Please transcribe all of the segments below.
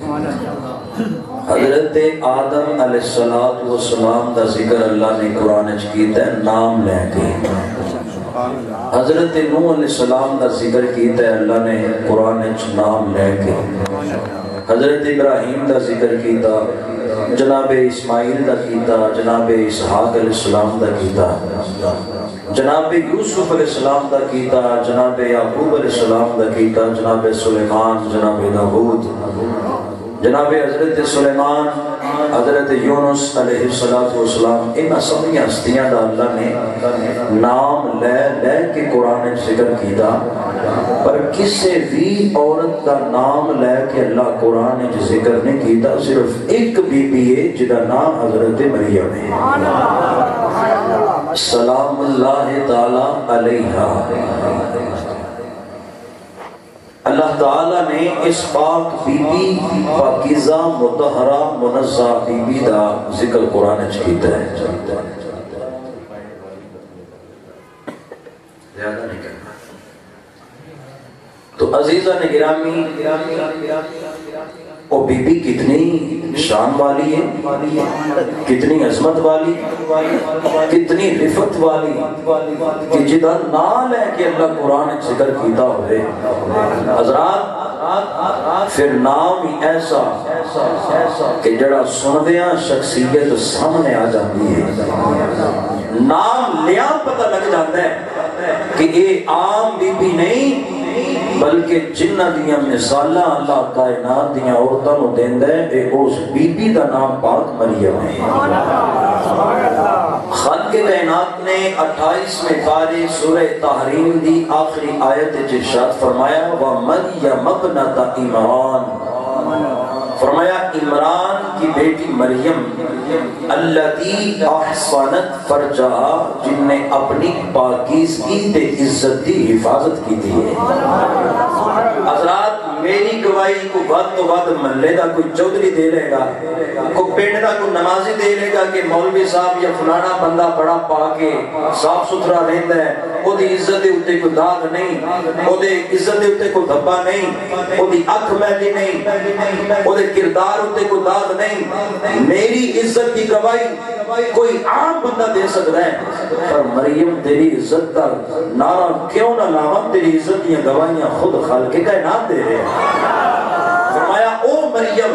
हज़रत आदम अलैहिस्सलाम का जिक्र अल्लाह ने कुरान च कीता है नाम लैके। हज़रत नूह अलैहिस्सलाम का जिक्र कीता है अल्लाह ने कुरान च नाम लैके। हज़रत इब्राहीम का जिक्र कीता, जनाब इस्माइल का कीता, जनाब इसहाक अलैहिस्सलाम का कीता, जनाब यूसुफ़ अलैहिस्सलाम दा कीता, जनाब याक़ूब अलैहिस्सलाम दा कीता, जनाब सुलेमान, जनाब दाऊद, जनाब हज़रत सुलेमान, हज़रत यूनुस अलैहिस्सलाम, इन सारियां हस्तियां दा अल्लाह ने नाम ले ले के कुरान में जिक्र कीता, पर किसी भी औरत का नाम ले के अल्लाह कुरान में जिक्र नहीं कीता। सिर्फ एक बीबी है जिसका नाम हज़रत मरियम है सलामुल्लाह ताला अलैहा। अल्लाह ताला ने इस पाक बीबी, पाकीज़ा मुतहरा मुनज़्ज़ा बीबी का जिक्र कुरान च कीता है। ज्यादा नहीं करना। तो अजीजा ने गिरामी, ओ बीबी कितनी शान वाली है, कितनी अजमत वाली, कितनी रिफत वाली कि जिदा ना लेके अल्लाह कुरान जिक्र कीता होवे। हज़रात फिर नाम ही ऐसा कि जड़ा सुनदिया शख्सियत सामने आ जाती है। नाम लिया पता लग जाता है कि ये आम बीबी नहीं बल्कि जिन्ना दिया मिसाला अल्लाह कायनात दिया औरतों को देंदा है, उस बीबी का नाम पाक मरियम है। खालिक़े कायनात ने 28वें पारे सूरह तहरीम दी आखिरी आयत में इरशाद फरमाया, व मरियम इब्नत इमरान, फरमाया इमरान की बेटी मरियम अल्लती अहसनत फरजहा, जिनने अपनी पाकीज़गी ते इज्जत की हिफाजत की थी। हज़रात मेरी गवाही को वध तो वध महल्ले का कोई चौधरी दे लेगा, कोई पिंड का कोई नमाजी दे लेगा कि मौलवी साहब या फलाना बंदा बड़ा पाके साफ सुथरा रहता है, ओदी इज्जत दे उत्ते कोई दाग नहीं, ओदी इज्जत दे उत्ते कोई धब्बा नहीं, ओदी अख मैली नहीं, ओदे किरदार उत्ते कोई दाग नहीं, मेरी इज्जत की गवाही कोई आम बंदा दे सकता है। पर मरियम तेरी इज्जत का नारा क्यों ना लावा, तेरी इज्जत दी गवाहियां खुद खालिक़े कायनात दे रहे हैं। ओ मरियम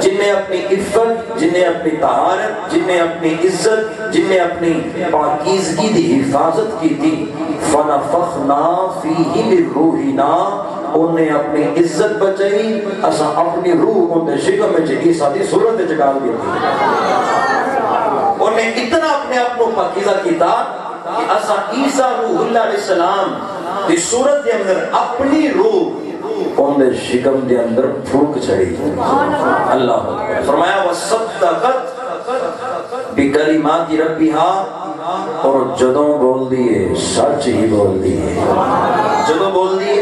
जिन्हें अपनी इज्जत, जिन्हें अपनी तहारत, जिन्हें अपनी इज्जत, जिन्हें अपनी पाकीज़गी की हिफाजत की थी, फनफ़ख़ना फ़ीही मिन रूहिना, उन्हें अपनी इज्जत बचाई, असा अपनी रूह उनके शिकम में जगी साथी सूरत जगा दी। उन्हें इतना अपने आप को पाकीज़ा किया कि असा ईसा रूहुल्लाह अलैहिस्सलाम की सूरत के अंदर अपनी रूह उनके शिकम के अंदर फूंक चढ़ी। अल्लाह फरमाया वसद्दक़त बिकलिमाति रब्बिहा, और जदों बोल दिए सच ही बोल दिए, जदों बोल दिए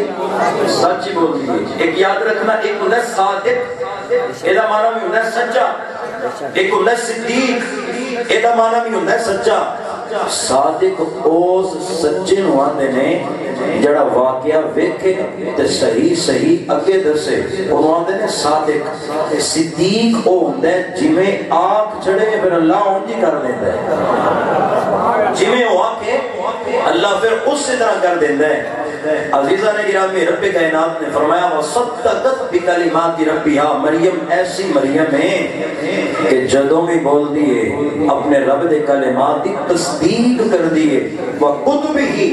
सच ही बोल दिए। एक याद रखना, एक होता है सादिक, एदा माना भी होता है सच्चा, एक होता है सिद्दीक, एदा माना भी होता है सच्चा। सादिक उस सच्चे नूं आंदे ने जड़ा वाकया वेखे ते सही सही अगे दसे, उन्होंने आंदे ने सादिक। सिद्दीक ओ हुंदा है जिवें आँख चढ़े फिर अल्लाह उंजी कर देंदा है, जिवें ओ आखे अल्लाह फिर उस तरह कर देंदा है। अजीज़ा ने गिरामी रब्बे कायनात ने फरमाया वसद्दक़त बिकलिमाति रब्बिहा, मरियम ऐसी मरियम है कि जदों भी बोल दिए अपने रब दे कलिमात दी तस्दीक कर दिए, व कुतुबिही,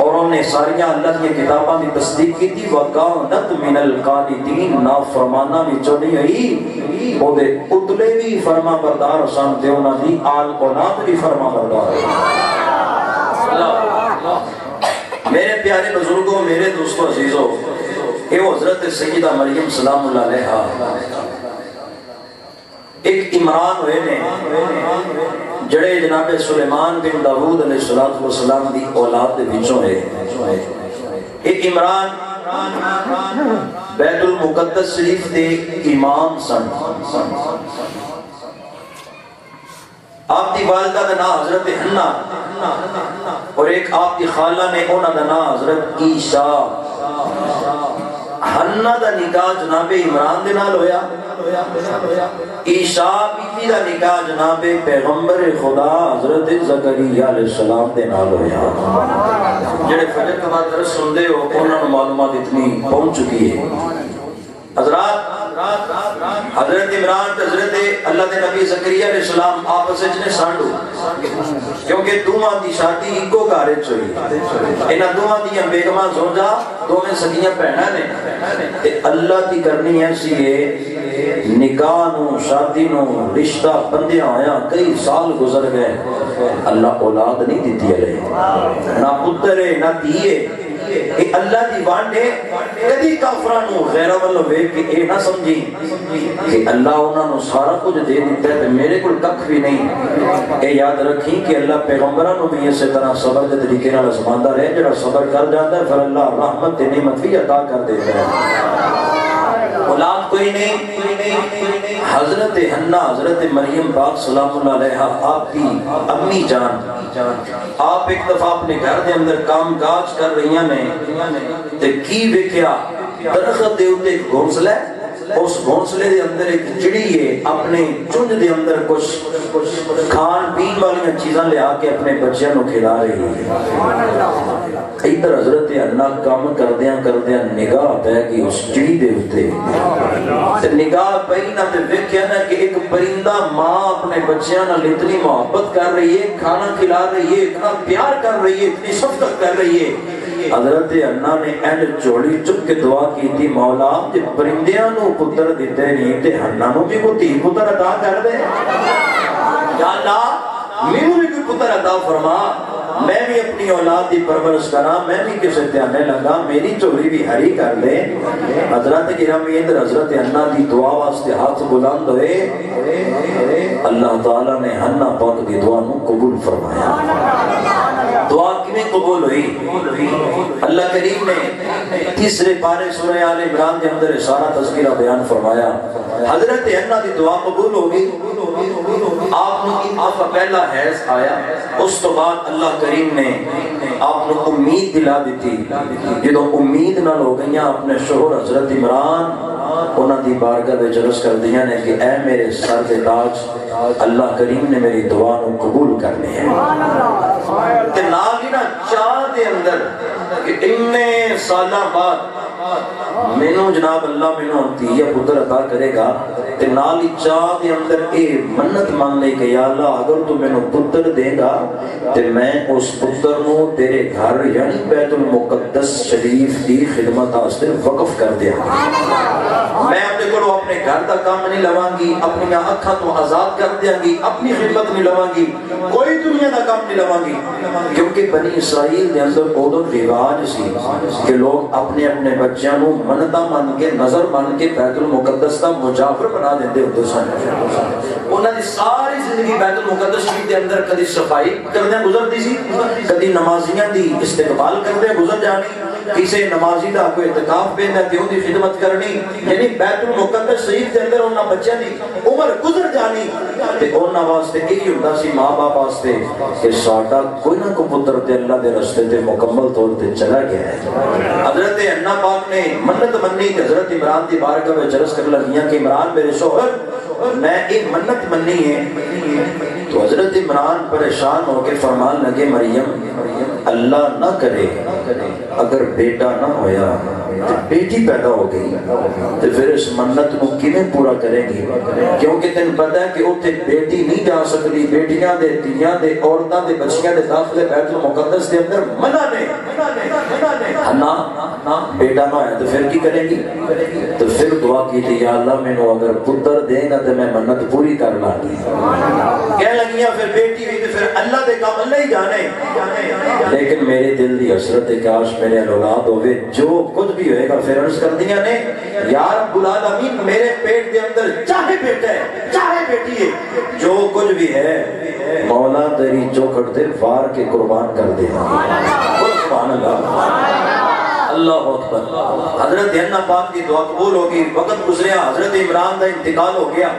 और उन्हें सारियां अल्लाह की किताबां दी तस्दीक की थी, व कानत मिनल कानितीन, ना फरमाना विचों नहीं आई, ओदे उतले भी फरमा बरदार सन ते उन्हां दी आल कोनात भी फरमा बरदार। मेरे प्यारे बुजुर्गों, मेरे दोस्तों, अजीजों, ये हज़रत सैयदा मरियम सलामुल्लाह अलैहा एक इमरान हुए ने जड़े जनाब सुलेमान बिन दाऊद अलैहिस्सलाम दी औलाद दे विचों है। एक इमरान बैतुल मुकद्दस शरीफ दे इमाम सन। आप दी वालदा दा नाम हज़रत हन्ना और एक आप दी खाला ने उन्हां दा नाम हज़रत ईशा। हन्ना का निकाह जनाबे इमरान दे नाल होया, ईशा बीवी का निकाह जनाबे पैगंबर खुदा हज़रत ज़करिया अलैहिस्सलाम दे नाल होया। जेड़े फजर का दरस सुनते हो उन्होंने मालूमात इतनी पहुंच चुकी है। हजरात हजरत इमरान हजरत अल्लाह के नबी ज़करिया अलैहिस्सलाम आपस में सांडू, क्योंकि दोवां दी शादी इको घर च होई। इन्हां दोवां दीयां बेगमां जोंजा दोवें सगियां भैणां ने ते अल्लाह दी करनी ऐसी है निकाह नूं शादी नूं रिश्ता बंधिया होया कई साल गुजर गए, अल्लाह औलाद नहीं दिती है, ना पुत्तर है ना धी है। अल्लाह की वंड है, कभी काफरां नूं गैरां वल्लों वेख के इह ना समझी कि अल्लाह उन्हां नूं सारा कुछ दे दिंदा है ते मेरे कोल कख भी नहीं। ए याद रखी कि अल्लाह पैगंबरां नूं भी इस तरह सबर दे तरीके नाल आजमांदा रहे, जिहड़ा सबर कर जाता है फिर अल्लाह रहमत ते नेमत भी अता कर देता है। औलाद कोई नहीं, हजरत हन्ना हजरत मरियम पाक सलामुल्लाह अलैहा आपकी अम्मी जान आप एक दफा अपने घर के अंदर काम काज कर रही ने ते की वेख्या दरखत दे उत्ते घोंसला, उस घोंसले दे अंदर एक चिड़ी है अपने चुंझ दे अंदर कुछ खान पीन वाली चीज़ां ले आके अपने बच्चों को खिला रही है। इधर हजरत हन्ना काम करदियां करदियां निगाह पै गई उस चिड़ी दे उत्ते, निगाह पई ना ते वेख्या ना कि एक परिंदा मां अपने बच्चों नाल इतनी मोहब्बत कर रही है, खाना खिला रही है, इतना प्यार कर रही है, इतनी शफकत कर रही है। हजरत हन्ना ने एंड झोली चुक के दुआ की थी, मौला ते परिंदियां नु पुत्र दिते नहीं ते हन्ना नु भी कोई धी पुत्र अता कर दे, या अल्लाह मेनू भी कोई पुत्र अता फरमा, मैं भी अपनी औलाद की परवरिश करा, मैं भी किसी ध्यान लगा, मेरी झोली भी हरी कर दे। हजरत गिरामी इधर हजरत हन्ना की दुआ वास्ते हाथ बुलंद होए, अल्लाह ताला ने हन्ना पाक की दुआ नु कबूल फरमाया। दुआ किवें कबूल हुई? अल्लाह करीम ने तीसरे पारे सूरह आल इमरान के अंदर सारा तज़किरा बयान फरमाया। हजरत हन्ना की दुआ कबूल हो गई, आपका पहला हैज आया, उस तो बाद अल्लाह करीम ने आपको उम्मीद दिला दी। जो उम्मीद न हो गई अपने शोहर हजरत इमरान उन्होंने दी बारगाह में जलस कर दिया ने कि ऐ मेरे सर दे ताज, अल्लाह करीम ने मेरी दुआ को कबूल करनी है। ते नाल ही ना चाह दे अंदर कि इन्ने साल बाद मैनू जनाब अल्लाह मैनू धीया पुत्र अता करेगा, ते नाल ही चाह दे अंदर ए मन्नत मांगने कि या अल्लाह अगर तू मैनू पुत्र देगा ते मैं उस पुत्र को तेरे घर यानी बैतुल मुकद्दस शरीफ की खिदमत वास्ते वकफ कर दिया, मैं अपने को अपने घर का काम नहीं लवांगी, अपनी अखा तो आजाद कर देंगी, अपनी खिदमत नहीं लवांगी, कोई दुनिया का काम नहीं लवांगी। क्योंकि बनी इसराइल के अंदर उदों रिवाज सी कि लोग अपने अपने बच्चों को मनता मन के नजर मान के बैतुल मुकद्दस का मुजाफर बना देते होते सन। उन्होंने सारी जिंदगी बैतुल मुकद्दस शरीफ के अंदर कभी सफाई करदे गुजरती सी, कभी नमाजियां दी इस्तेकबाल करदे गुजर जानी, किसी नमाजी का कोई इतकाफ पेंदा ते उहदी खिदमत करनी, यानी बैतुल मुकद्दस शरीफ के अंदर उन्हां बच्चों की उम्र गुजर जानी। ते उन्हां वास्ते यही हुंदा सी माँ बाप वास्ते कि साडा कोई ना कोई पुत्र ते अल्लाह दे रस्ते ते मुकम्मल तौर ते चला गया है। हजरत हन्ना पाक ने मन्नत मन्नी ते हजरत इमरान दी बारगाह में जलस कर लगियां कि इमरान मेरे शोहर मैं एक मन्नत मन्नी है। तो हजरत इमरान परेशान होकर फरमान लगे, मरियम अल्लाह ना करे अगर बेटा ना होया तो बेटी पैदा हो गई तो फिर इस मन्नत को किवें पूरा करेगी, क्योंकि तेन पता है कि उत्थे बेटी नहीं जा सकती, बेटियां दे धीयां दे औरतां दे बच्चियां दे दाखिले बैतुल मुकद्दस के अंदर मना ने। हन्ना बेटा ना है तो फिर की करेगी? तो फिर दुआ की थी, या अल्लाह मैनू अगर पुत्र देगा तो मैं मन्नत पूरी कर लागी। कह लगियां फिर बेटी हुई तो फिर अल्लाह दे काम अल्लाह ही जाने, लेकिन मेरे दिल की हसरत है काश मेरे औलाद होवे, जो कुछ भी होएगा फिर अर्ज कर दिया ने यार रब्बुल आलमीन मेरे पेट के अंदर चाहे बेटा है चाहे बेटी है जो कुछ भी है मौला तेरी चौखट ते वार के कुर्बान कर देना। सुभान अल्लाह, अल्लाह अकबर। हजरत हन्ना पाक की दुआ कबूल हो गई। वक्त गुजरिया, हजरत इमरान का इंतकाल हो गया,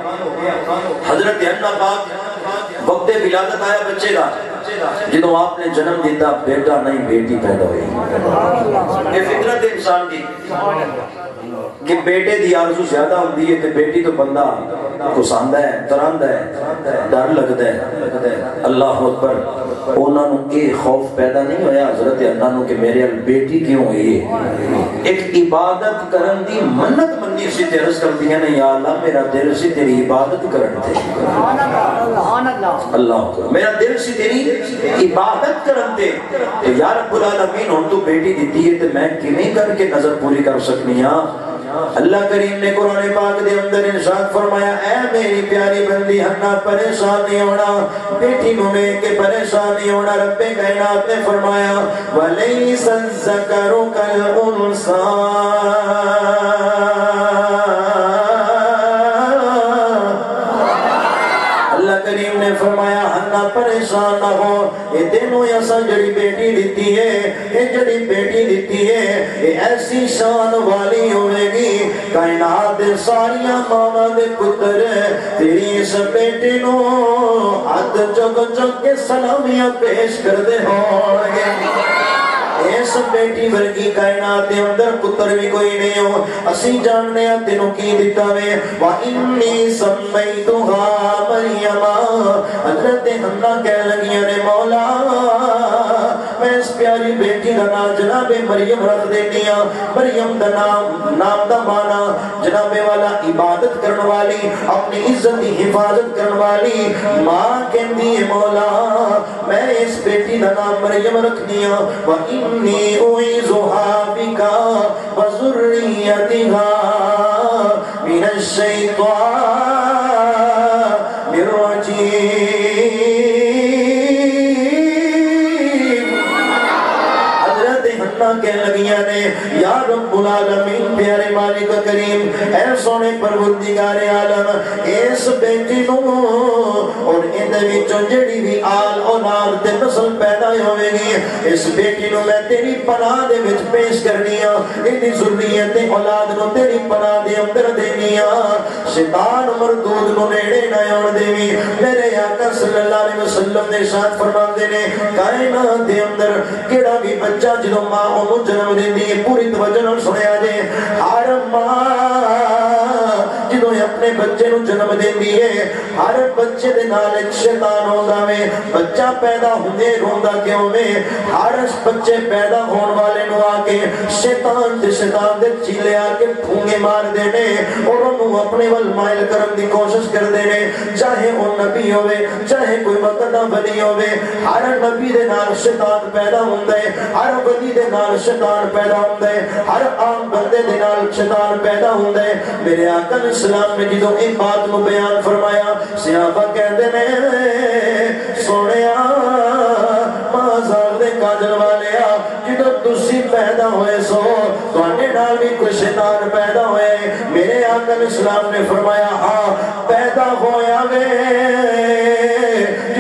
हजरत हन्ना पाक वक्त विलादत आया बच्चे का, जो आपने जन्म दिता बेटा नहीं बेटी पैदा हुई। ये फितरत इंसान की कि बेटे की आरजू ज्यादा होती है, बेटी तो बंदा कुसांदा है, तरांदा है, डर लगता है। अल्लाह अकबर। उन्होंने ये खौफ पैदा नहीं होया हज़रत हन्ना नूं कि मेरे बेटी क्यों हुई है। एक इबादत करन दी मन्नत मंदी सी ते अर्ज़ करदियां ने या अल्लाह मेरा दिल सी तेरी इबादत करन ते। सुभान अल्लाह सुभान अल्लाह। अल्लाह अकबर। मेरा दिल सी तेरी इबादत करन ते। ते या रब्बुल आलमीन हुण तू बेटी दिती है ते मैं किवें करके नज़र पूरी कर सकनी हां। अल्लाह करीम ने कुरान पाक के अंदर इरशाद फरमाया, ऐ मेरी प्यारी बंदी हन्ना परेशान नहीं होना, बेटी घूमे के परेशान नहीं होना। रब्बे कायनात ने फरमाया वलैसा ज़करु कल उन्सा, अल्लाह करीम ने फरमाया हन्ना परेशान ना हो। ये तेनों ऐसा जड़ी बेटी दिती है, ये जड़ी बेटी दिती है ये ऐसी शान वाली होगी कायनात दे सारियां मावां दे पुत्तर तेरी इस बेटी नो हथ चुक चुक के सलामियां पेश करदे होणगे। इस बेटी वर्गी कायनात दे अंदर पुत्तर भी कोई नहीं हो। असीं जानने आ तेनों की दिता वे वा इन्नी सम्मैतुहा मरियम। हज़रत हन्ना कह लगियां ने मौला मैं इस प्यारी बेटी का नाम जनाबे मरियम रख देनी। मरियम का नाम नाम का माना जनाबे वाला इबादत करने वाली, अपनी इज्जत की हिफाजत करने वाली। मां कहती है मौला मैं इस बेटी का नाम मरियम रखनी। व इन्नी उइज़ुहा बिका व ज़ुर्रियतिहा मिनश शैतानिर रजीम। कह लगियां ने या रब्बुल आलमीन प्यारे मालिक करीम ऐ सोने परवरदिगारे आलम इस बेटी को और इन विचों जड़ी भी आल औलाद ते नस्ल पैदा होवेगी इस बेटी को मैं तेरी पनाह दे विच पेश करनी आ। इहदी ज़ुर्रियत ते औलाद नु तेरी पनाह दे अंदर देनी आ। शैतान मरदूद नु नेड़े ना आउण देवी। मेरे आका सल्लल्लाहु अलैहि वसल्लम ने इरशाद फरमांदे ने कायनात दे अंदर केड़ा भी बच्चा जदों मां जन्म देती है पूरी तवज्जो सुनिया जे हर मां जो अपने बच्चे को जन्म देती है हर बच्चे दे नाल एक शैतान होंदा वे। बच्चा पैदा हुंदे रोंदा क्यों वे? हर बच्चे पैदा होने वाले नु आके शैतान दे चीले आके फूंगे मार देने और उन्होंने अपने वल माइल करन दी कोशिश कर देने। चाहे वो नबी होवे चाहे कोई मकदा वली होवे हर नबी दे नाल शैतान पैदा हुंदा है, हर वली दे नाल शैतान पैदा हुंदा है, हर आम बंदे दे नाल शैतान पैदा हुंदा है। मेरे आका सलाम ने जो इस बात को बयान फरमाया सियाबा कहते ने सोनिया मां साहब दे काजल वाले जो तुसी पैदा हुए सो तुहाडे नाल भी कोई शैतान पैदा हुए। मेरे आका ने सलाम ने फरमाया हाँ पैदा होया वे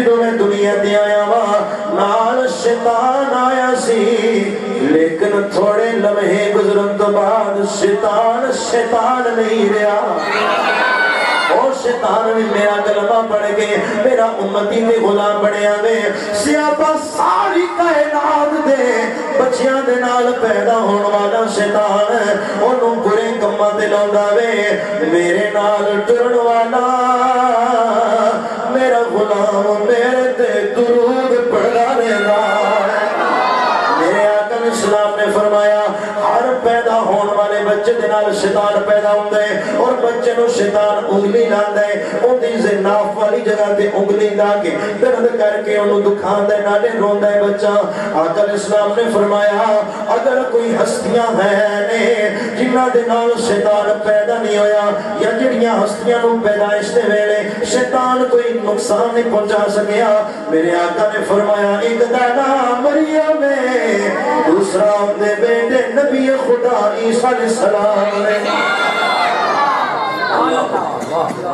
जो मैं दुनिया ते आया वा नाल शैतान आया सी लेकिन थोड़े लम्हे गुजरन तो बाद शैतान शैतान नहीं रहा। और शैतान भी मेरा गलबा बढ़ गए मेरा उम्मती ने गुलाम बनया वे। सियापा सारी कायनात दे बच्चियां दे नाल पैदा होने वाला शैतान ओनू बुरे कम्मा ते लांदा वे। मेरे नाल टुरन वाला मेरा गुलाम मेरे ते दुरूद पढ़दा रहंदा। मेरे आका ने सलाम ने फरमाया हर पैदा होने वाले बच्चे दे नाल शैतान पैदा हुंदा है और बच्चे नु शैतान उंगली लांदा है ओदी ज़नाफ वाली जगह ते उंगली ला के दर्द करके ओनु दुखांदा है नाले रोंदा है बच्चा। आका इस्लाम ने फरमाया अगर कोई हस्तियां हैं ने जिन्हां दे नाल शैतान पैदा नहीं होया या जिहड़ियां हस्तियां नु पैदाइश दे वेले शैतान कोई नुकसान नहीं पहुंचा सकिया। मेरे आका ने फरमाया एक दा नाम मरियम है दूसरा अपने बेटे नबी खुदा ईसा अलैहिस्सलाम ने।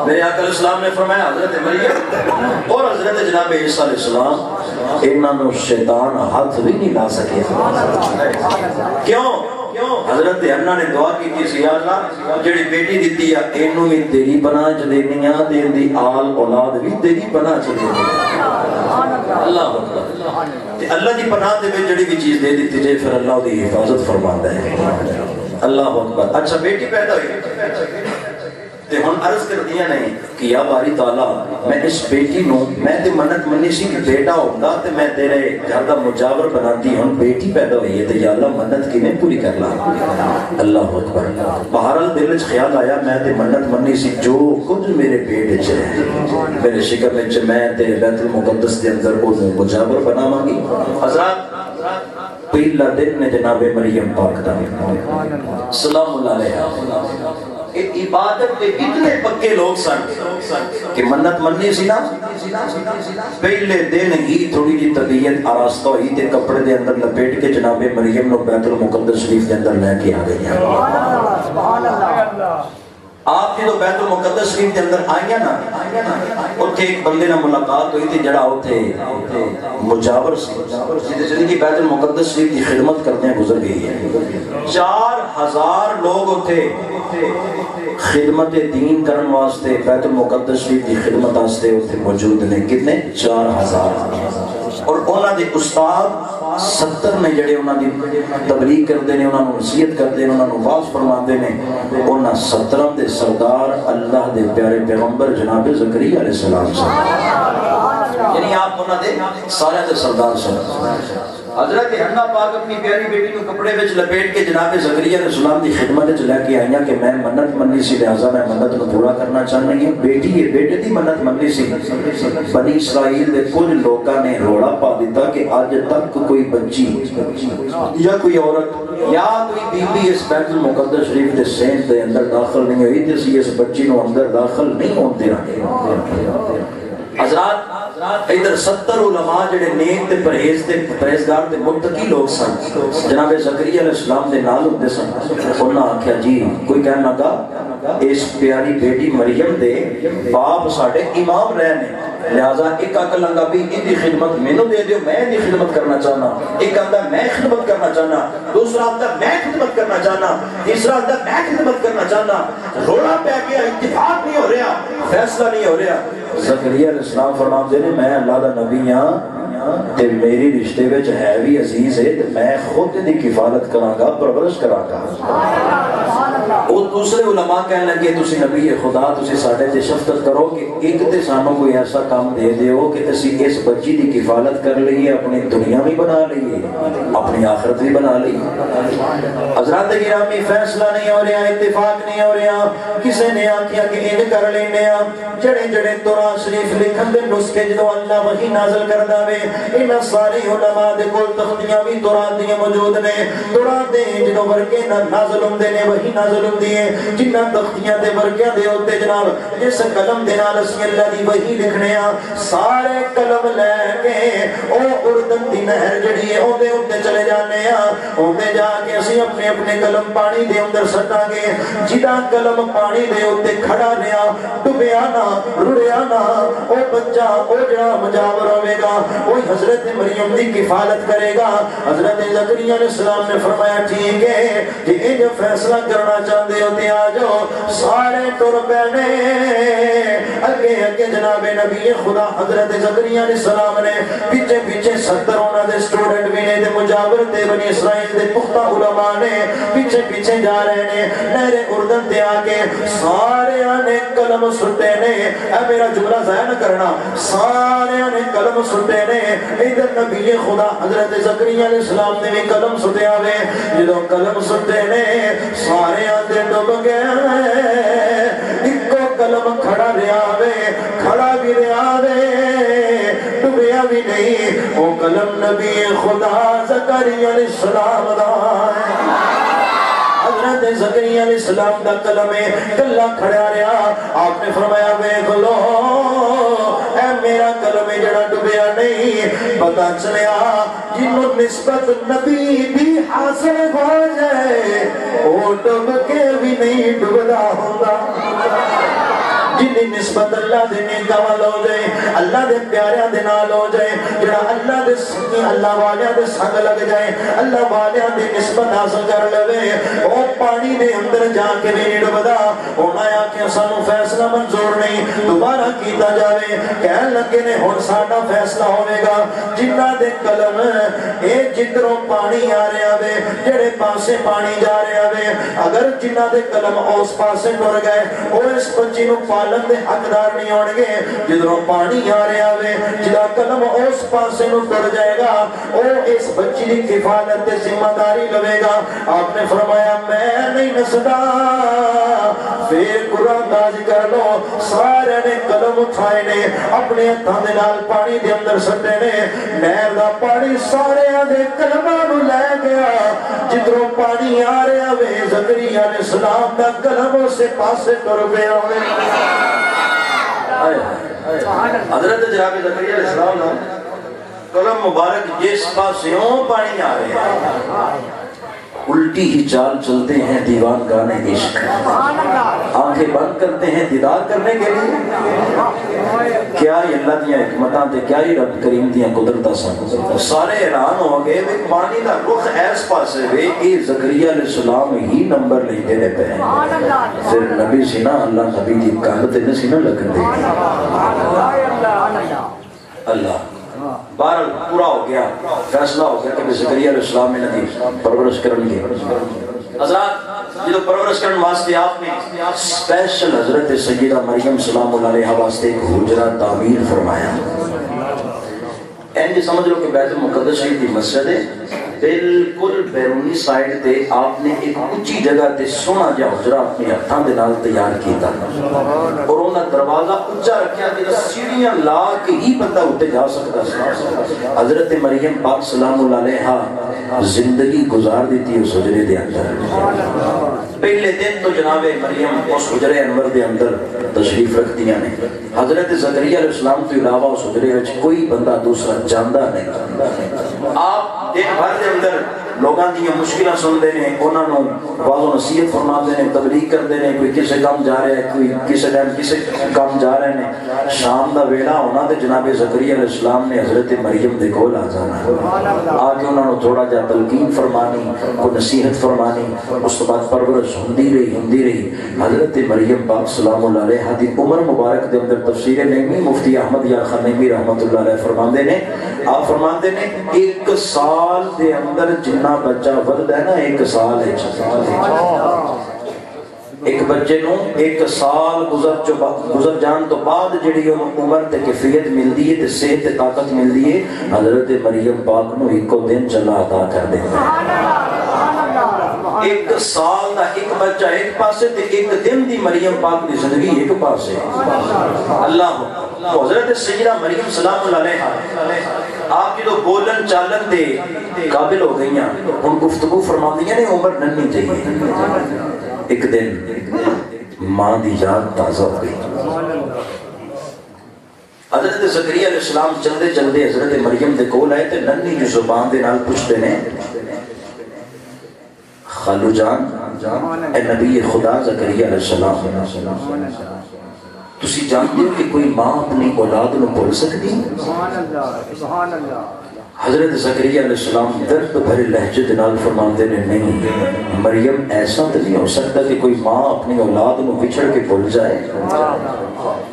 मेरे आका अलैहिस्सलाम ने फरमाया हज़रत मरियम और हज़रत जनाब ईसा अलैहिस्सलाम इन्होंने शैतान हाथ भी नहीं ला सके। क्यों? हज़रत हन्ना ने दुआ की थी, या अल्लाह जेड़ी बेटी दिती है इनू भी तेरी पनाह च देनी है, ते दी आल औलाद भी तेरी पनाह च देनी है। अल्लाह अकबर। ते अल्लाह दी पनाह दे विच जेड़ी भी चीज़ दे दित्ती जाए फिर अल्लाह दी हिफाजत फरमांदा है। अल्लाह अकबर। अच्छा बेटी पैदा हुई ते हुण अर्ज़ करदियां ने कि या बारी ताला मैं इस बेटी नूं मैं ते मन्नत मन्नी सी कि बेटा होंदा ते मैं तेरे घर दा मुजावर बनांदी, हुण बेटी पैदा हुई है ते या अल्लाह मन्नत किवें पूरी करना। अल्लाह अकबर। बहरहाल दिल विच ख्याल आया मैं ते मन्नत मन्नी सी जो खुद मेरे पेट विच है मेरे शिकम विच मैं ते बैतुल मुक़द्दस दे अंदर ओह मुजावर बनावांगी। हज़रत पहला दिन ने जनाबे मरियम पाक दा सलाम अलैहा एक इबादत दे इतने पक्के लोग सन कि मन्नत मन्नी सी ना पहले दिन ही थोड़ी जी तबीयत आरास्ता हुई ते कपड़े दे अंदर लपेट के जनाबे मरियम नु बैतुल मुक़द्दस शरीफ दे अंदर लेके आ गईयां। सुभान अल्लाह। आप जो बैतुल मुक़द्दस शरीफ दे अंदर आईयां ना उथे एक बंदे नाल मुलाकात हुई थी जड़ा उथे मुजावर सी जिंदगी की बैतुल मुक़द्दस शरीफ की खिदमत करते गुजर गई है। 4000 लोग उथे खिदमत दीन करने वास्ते बैतुल मुक़द्दस शरीफ की खिदमत वास्ते उथे मौजूद ने। कितने? 4000। और उन्हां दे उस्ताद 70 ने जड़े उन्होंने तबलीग करते हैं, उन्होंने वसीयत करते हैं, उन्होंने वाज फरमाते हैं। उन्होंने 17 के सरदार अल्लाह के प्यारे पैगंबर जनाब ज़करिया अलैहिस्सलाम यानी आप उन्होंने सारे के सरदार सन। हज़रत हन्ना पाक अपनी प्यारी बेटी को कपड़े में लपेट के जनाब ज़करिया अलैहिस्सलाम की खिदमत में लेके आईयां कि मैं मन्नत मन्नी सी लिहाजा मैं मन्नत को पूरा करना चाह रही हूं। बेटी ये बेटे की मन्नत मन्नी सी। बनी इसराइल के कुछ लोगों ने रोड़ा पा दिता कि आज तक कोई बच्ची या कोई औरत या कोई बीबी इस बैतुल मुक़द्दस शरीफ के सेंट के अंदर दाखिल नहीं हुई, तो इस बच्ची को अंदर दाखिल नहीं होने देना। हज़रात इधर 70 उलमा जिहड़े नेक ते परहेज ते परहेजगार ते मुत्तकी लोग सन जनाब ज़करिया अलैहिस्सलाम दे नाल हुंदे सन। उन्हां आख्या जी कोई कहण लगा इस प्यारी बेटी मरियम दे बाप साडे इमाम रहे ने, लिहाजा एक आख लंगा भी इहदी खिदमत मैनू दे दियो, मैं इहदी खिदमत करना चाहना। एक आंदा मैं खिदमत करना चाहना, दूसरा आंदा मैं खिदमत करना चाहना, तीसरा आंदा मैं खिदमत करना चाहना। रोड़ा पै गया, इत्तेफाक नहीं हो रहा, फैसला नहीं हो रहा। ज़करिया अलैहिस्सलाम फरमाते ने मैं अल्लाह दा नबी हां ते मेरे रिश्ते विच है भी अजीज है, मैं खुद दी किफालत करांगा, परवरिश करांगा। सुभान अल्लाह। और दूसरे उलमा कहने लगे तुसी नबी ए खुदा तुसी साडे ते शफकत करो कि एक ते सानू कोई ऐसा काम दे दियो कि असी इस बच्ची दी किफालत कर लईए, अपनी दुनिया भी बना लईए, अपनी आखिरत भी बना लईए। हज़रात गिरामी फैसला नहीं हो रहा, इत्तेफाक नहीं हो रहा। किसी ने आखिया कि इन कर लेने आ जड़े जड़े तो शरीफ लिखन दे नुस्खे जो अल्लाह वही नाज़िल कर दावे। इन्हां सारे उलमा दे कोल तख्तियां भी तौरात दी मौजूद ने। तौरात दे जो वर्के नाज़िल हुंदे ने वही नाज़िल हुंदी है। जिन्हां तख्तियां ते वर्कियां दे उत्ते जनाब जिस कलम दे नाल असीं अल्लाह दी वही लिखने आ सारे कलम लैके ओ उर्दन दी नहर जड़ी है ओदे उत्ते चले जाने आ। ओदे जाके असीं अपने अपने कलम पानी दे अंदर सटांगे। जिदा कलम पानी दे उत्ते खड़ा रहा डुबया ना रुड़िया ना ओ बच्चा ओ जड़ा मुजावर होवेगा ओही हज़रत मरियम दी किफालत करेगा। हज़रत ज़करिया अलैहिस्सलाम ने फरमाया ठीक है कि ये जो फैसला करना चाहते हो ते आ जाओ। सारे तुर पैने अगे अगे जनाब नबी खुदा हज़रत ज़करिया अलैहिस्सलाम ने पीछे पीछे 70 उन्हां दे स्टूडेंट भी ने ते मुजावर ते बनी इसराइल दे पुख्ता उलमा ने पीछे पीछे जा रहे ने। नहरे उर्दन ते आके सारे ने कलम सुटे ने। ऐ मेरा जुमला ज़ाया न करना। सारे ने कलम सुटे ने। इधर नबी खुदा हज़रत ज़करिया अलैहिस्सलाम ने भी कलम सुटिया वे। जो कलम सुटे ने सारे आते डुब गए। इको कलम खड़ा रहा वे, खड़ा भी रहा वे, डुबया भी नहीं। वो कलम नबी खुदा ज़करिया अलैहिस्सलाम दा ज़करिया अलैहिस्सलाम दा कलम कल्ला खड़ा रहा। आपने फरमाया देख लो ऐ मेरा कलम जड़ा डुबया नहीं। पता चलिया जिन्हों निस्बत नबी भी हासिल हो जाए वो डुब के भी नहीं डुबदा होंदा। जिन्नी निस्बत अल्लाह दे नेक अमल हो जाए, अल्लाह दे प्यारियां दे नाल हो जाए, जेड़ा अल्लाह दे संगी अल्लाह वालियां दे संग लग जाए, अल्लाह वालियां दी निस्बत हासिल कर लेवे। ओ पानी दे अंदर जाके नेड़ बदा होना आ कि सानू फैसला मंजूर नहीं, दोबारा कीता जावे। कहन लगे ने हुण साडा फैसला होवेगा, जिन्ना दे कलम ए जिधरों पानी आ रहा वे, जेड़े पासे पानी जा रहा वे, अगर जिन्ना दे कलम उस पासे टुर गए और इस बच्ची नु पालन दे हकदार नहीं होणगे। जिधरों पानी आ रहा वे, जिदा कलम उस पासे नु टुर जाएगा और इस बच्ची दी हिफाजत ते जिम्मेदारी लवेगा। आपने फरमाया मैं नहीं नसदा, फिर कुरानदाजी कर लो। सारे ने कलम उठाए ने, अपने हथां दे नाल पानी दे अंदर सटे ने, नहर दा पानी सारे दे कलमां नु ले गया। जिधरों पानी आ रहा वे, ज़करिया ने सलाम दा कलम उस पासे टुर गया। हज़रत जनाब ज़करिया अलैहि सलाम दा कलम मुबारक जिस पासेओं पानी आ रहा है, उल्टी ही चाल चलते हैं दीवान गाने इश्क। आंखें बंद करते हैं दीदार करने के लिए। क्या ये अल्लाह दियां हिकमतां ते क्या ये रब करीम दियां कुदरतां सन। सारे हैरान हो गए वे पानी दा रुख इस पासे वे, ये ज़करिया अलैहिस्सलाम ही नंबर लेंदे ने पे। फिर नबी सी ना, अल्लाह नबी दी गल ते नहीं सी ना लगन दे। अल्लाह बार पूरा हो गया, फैसला हो गया कि ज़करिया अलैहिस्सलाम ने नदी परवरिश करेंगे। हजरत जो परवरिश करने वास्ते आपने स्पेशल हजरत सैयदा मरियम सलाम अलैहा वास्ते एक हुजरा तामीर फरमाया। एंड समझ लो कि बैतुल मुक़द्दस की मस्जिद है, बिल्कुल बैरूनी साइड से आपने एक ऊंची जगह से सोना जहा हुजरा अपने हथों के नाल तैयार किया और दरवाजा उच्चा रखा, जिस सीढ़ियां ला के ही बंदा उठे जा सकता है। हजरत मरियम पाक सलामुल्लाह अलैहा जिंदगी गुजार दी थी उस हुजरे के अंदर। पहले दिन तो जनाबे मरियम उस हुजरे अनवर के अंदर तशरीफ रखदियां ने। हजरत ज़करिया अलैहि सलाम के अलावा उस हुजरे विच कोई बंदा दूसरा जांदा नहीं। आप दिन भर के अंदर लोगों दियां मुश्किलां सुनते हैं, उन्होंने वाज़ो नसीहत फरमाते हैं, तबलीग करते हैं, कोई किसी काम जा रहा है, कोई किसी टाइम किसी काम जा रहे हैं। शाम का वेला होना तो जनाब ज़करिया अलैहिस्सलाम ने हज़रत मरियम के कोल आ जाना, आके उन्होंने थोड़ा जहा तलकीन फरमानी, कोई नसीहत फरमानी। उस तो बाद परवरिश होंदी रही। हज़रत मरियम पाक सलामुल्लाह अलैहा दी उमर मुबारक के अंदर तफसीर नईमी मुफ्ती अहमद या खनैमी रहमतुल्लाह अलैह फरमाते हैं, आप फरमाते हैं एक साल के अंदर जिन्ना बच्चा वधदा है ना, एक बच्चे नूं एक साल गुजर जान तो बाद जिहड़ी उम्र ते कैफियत मिलदी है ते सेहत ते ताकत मिलदी है, हज़रत मरियम पाक नूं इक्को दिन चला अता कर दिंदा है। एक साल दा एक बच्चा एक पासे ते एक दिन दी मरियम पाक दी ज़िंदगी एक पासे। अल्लाह तो हज़रत सैयदा मरियम सलामुल्लाह अलैहा आप जो बोलन चालन दे काबिल हो गई, हम गुफ्तगू फरमादियां ने उम्र नन्ही चाहिए। एक दिन मां की याद ताजा हो गई। हज़रत ज़करिया अलैहिस्सलाम चलते चलते हज़रत मरियम के कोल आए तो नन्ही जी जुबान के नाल पूछते हैं, खालू जान ए नबी खुदा ज़करिया अलैहिस्सलाम, तुसी जानते हो कि कोई मां अपनी औलाद को भूल सकती है? हज़रत ज़करिया अलैहिस्सलाम दर्द भरे लहजे के नाल फरमाते हैं, नहीं मरियम, ऐसा तो नहीं हो सकता कि कोई मां अपनी औलाद को बिछड़ के भूल जाए।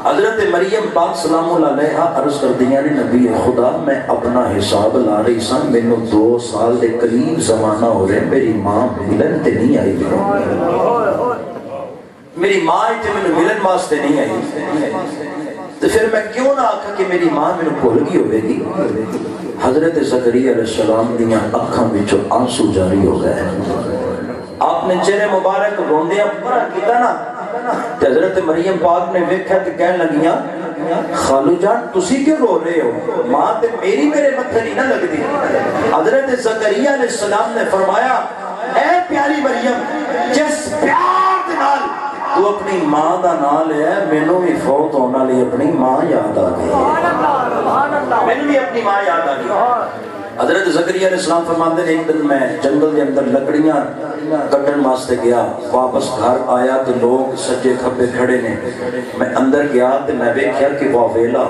हज़रत मरियम पाक सलामुल्लाह अलैहा अर्ज़ करदियां ने, नबी खुदा मैं अपना हिसाब ला रही सन, मैनू 2 साल के करीब जमाना हो रहा, मेरी मां मिलन तो नहीं आई, मेरी मां इतने मैं मिलन वास्ते नहीं आई, तो फिर मैं क्यों ना आखा कि मेरी मां मैनू भूल गई होगी। हज़रत ज़करिया अलैहिस्सलाम दीयां अखां विचों आंसू जारी हो गए। आपने चेहरे मुबारक रोंदियां पूरा किया ना, हज़रत मरियम पाक ने वेख्या तो कहन लगियां, खालू जान तुसी क्यों रो रहे हो, मां ते मेरी मेरे मत्थे नहीं ना लगदी। हज़रत ज़करिया अलैहिस्सलाम ने फरमाया, ऐ प्यारी मरियम, जिस प्यार दे नाल तू अपनी मां का नाम लिया, मैनू भी फौत होने वाली अपनी मां याद आ गई, मैनू भी अपनी मां याद आ गई। हज़रत ज़करिया अलैहिस्सलाम फरमाते हैं, एक दिन मैं जंगल के अंदर लकड़ियां कटन वास्ते गया, वापस घर आया तो लोग सज्जे खब्बे खड़े ने। मैं अंदर गया तो मैं देखा कि वह वेला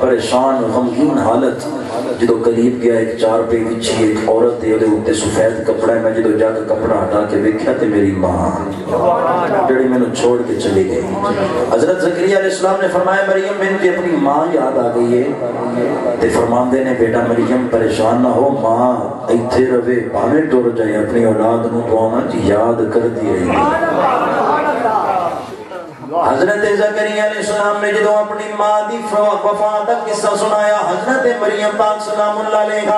परेशान गमगीन हालत। जो करीब गया एक चारपाई बिछी एक औरत है, उसके सफेद कपड़ा है। मैं जो जाकर कपड़ा हटा के देखा तो मेरी माँ जी मैंने छोड़ के चली गई। हज़रत ज़करिया अलैहिस्सलाम ने फरमाया मरियम बिनती अपनी माँ याद आ गई है। ते फरमांदे ने बेटा मरियम परेशान ना हो, माँ इत्थे रवे भावें टुर जाए, अपनी औलाद नूं पावन याद करदी रहे। हज़रत ज़करिया अलैहिस्सलाम ने जो अपनी माँ दी वफ़ा का किस्सा सुनाया, हज़रत मरियम पाक सलामुल्लाह अलैहा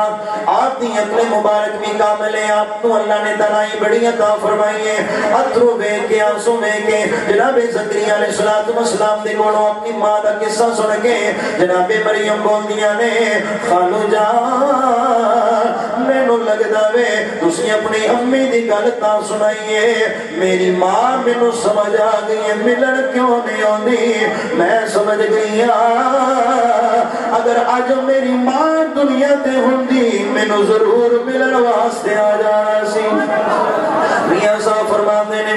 आपकी अकल मुबारक में कामिल है। आपको अल्लाह ने तनाई बड़ी अता फरमाई है। अत्रो वेख के आंसू वेख के जनाब ज़करिया अलैहिस्सलाम दे कोलों अपनी माँ का किस्सा सुन के जनाब मरियम बोलदियां ने खालू जान मैनू लगदा वे तुसी अपनी अम्मी दी गल तां सुनाईए, मेरी मां मैनू समझ आ गई है मिलन क्यों नहीं आंदी। मैं समझ गई अगर अज मेरी मां दुनिया ते हुंदी मैनू जरूर मिलन वास्ते आ जाना सी। मियां साहब फरमांदे ने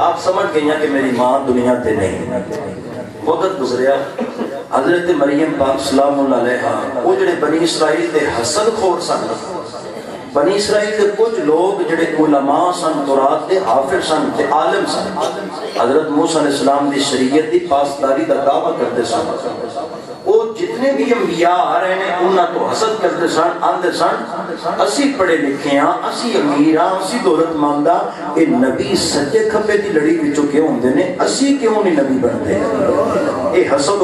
आप समझ गई कि मेरी मां दुनिया ते नहीं। वक्त गुजरिया हजरत मरियम पाक सलामुल्लाह अलैहा वो जड़े बनी इसराइल के हसल खोर सन। बनी इसराइल के कुछ लोग जड़े उलमा सन, तौरात के हाफिज सन ते आलम सन, हजरत मूसा अलैहिस्सलाम दी शरीयत दी पासदारी दा दावा करते सन। वो जितने भी अंबिया आ रहे हैं उन्हां तो हसद करते सन, आंदे सन असी पढ़े लिखे हाँ, असी अमीर हाँ, असी दौलतमंद हाँ, ये नबी सज्जे खब्बे की लड़ी विचों क्यों होंदे ने, असी क्यों नहीं नबी बनते। ये हसद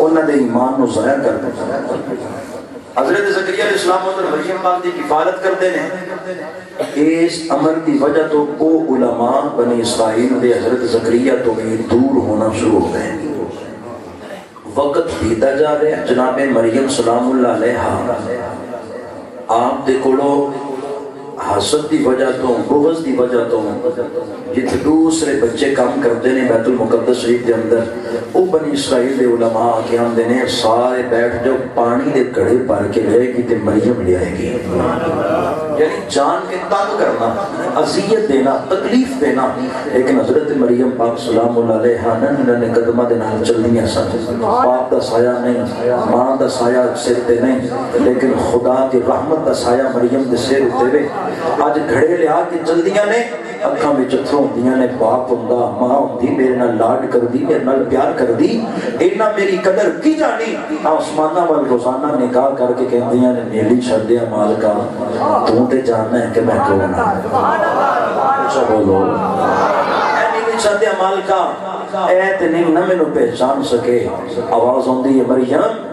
उन्हां दे ईमान नूं ज़ाया करदे सन। हज़रत ज़करिया अलैहिस्सलाम और मरियम पाक दी किफालत करते हैं। इस अमल की वजह तो वो उलमा बनी इसराइल के हज़रत ज़करिया तो भी दूर होना शुरू हो गए। वक्त बीता जा रहा, जनाब मरियम सलामुल्लाह अलैहा आप दे कोलों हसद की वजह तो, बुग़ज़ की वजह तो, जिथे दूसरे बच्चे काम करते हैं बैतुल मुक़द्दस शरीफ के अंदर, वो बनी इसराइल के उलमा आके आते हैं सारे बैठ जाओ पानी के घड़े भर के लेगी तो मरियम ले आएगी। यानी जान के तंग करना, अज़ियत देना, तकलीफ देना। लेकिन हज़रत मरियम पाक सलामुल्लाह अलैहा ने कदमों के नाल चलनियां सन। बाप का साया नहीं, मां का साया सिर पर नहीं, लेकिन खुदा की रहमत का साया मरियम के सिर उत्ते। आज घड़े लिया के चलदियां ने, अखां विच अत्थरू हुंदियां ने, बाप हुंदा मां हुंदी मेरे नाल लाड करदी, मेरे नाल प्यार करदी, इन्ना मेरी कदर की जानी। आसमानां वाल रोजाना निकाह करके कहदियां ने मेली छड्ड दे मालका तू ते जानना है कि मैं कौन हां। सुभान अल्लाह, अच्छा बोलो मेली छड्ड दे मालका ऐ ते नहीं ना मैनू पहचान सके। आवाज आउंदी है मरियम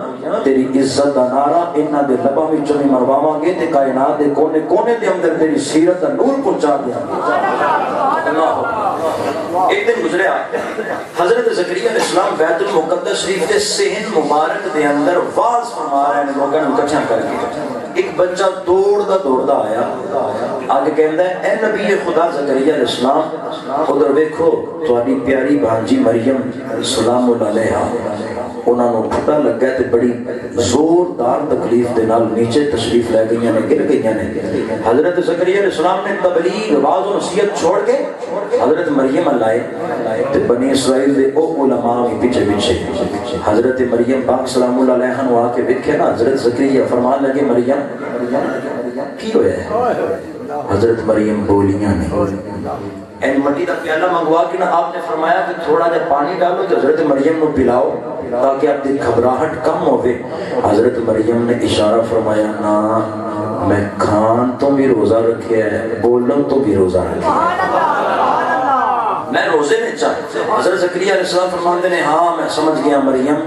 तेरी इज्जत का नारा इन्हां दे लबां विचों ही मरवावांगे ते कायनात दे कोने कोने दे अंदर तेरी सीरत दा नूर पहुंचा देवांगे। अल्लाह अकबर। एक दिन गुजरिया हजरत ज़करिया अलैहिस्सलाम बैतुल मुक़द्दस शरीफ के सहन मुबारक दे अंदर वाज फरमा रहे ने लोगां नूं इकट्ठा करके। एक बच्चा दौड़दा दौड़दा आया, आगे कहंदा ऐ नबी खुदा ज़करिया अलैहिस्सलाम उधर देखो तुम्हारी प्यारी भांजी मरियम सलामुल्लाह अलैहा उन्होंने पता लगा तो बड़ी जोरदार तकलीफ के नाल नीचे तशरीफ लै गई ने, गिर गई ने। हजरत ज़करिया अलैहिस्सलाम ने तबलीग वाज और नसीहत छोड़ के हजरत मरियम लाए तो बनी इसराइल के वो उलमा भी पीछे पीछे। हजरत मरियम पाक सलामुल्लाह अलैहा नूं आके वेख्या ना हजरत ज़करिया फरमान लगे मरियम की होया। हजरत मरियम बोलियां नहीं एन मट्टी का प्याला मंगवा के ना आपने फरमाया कि थोड़ा जा पानी डालो तो हजरत मरियम को पिलाओ ताकि आपकी घबराहट कम हो। हजरत मरियम ने इशारा फरमाया ना मैं खान तो भी रोजा रखे है, बोलन तो भी रोजा रखे। मैं रोजे में चाहते हज़रत ज़करिया फरमाते ने हाँ मैं समझ गया मरियम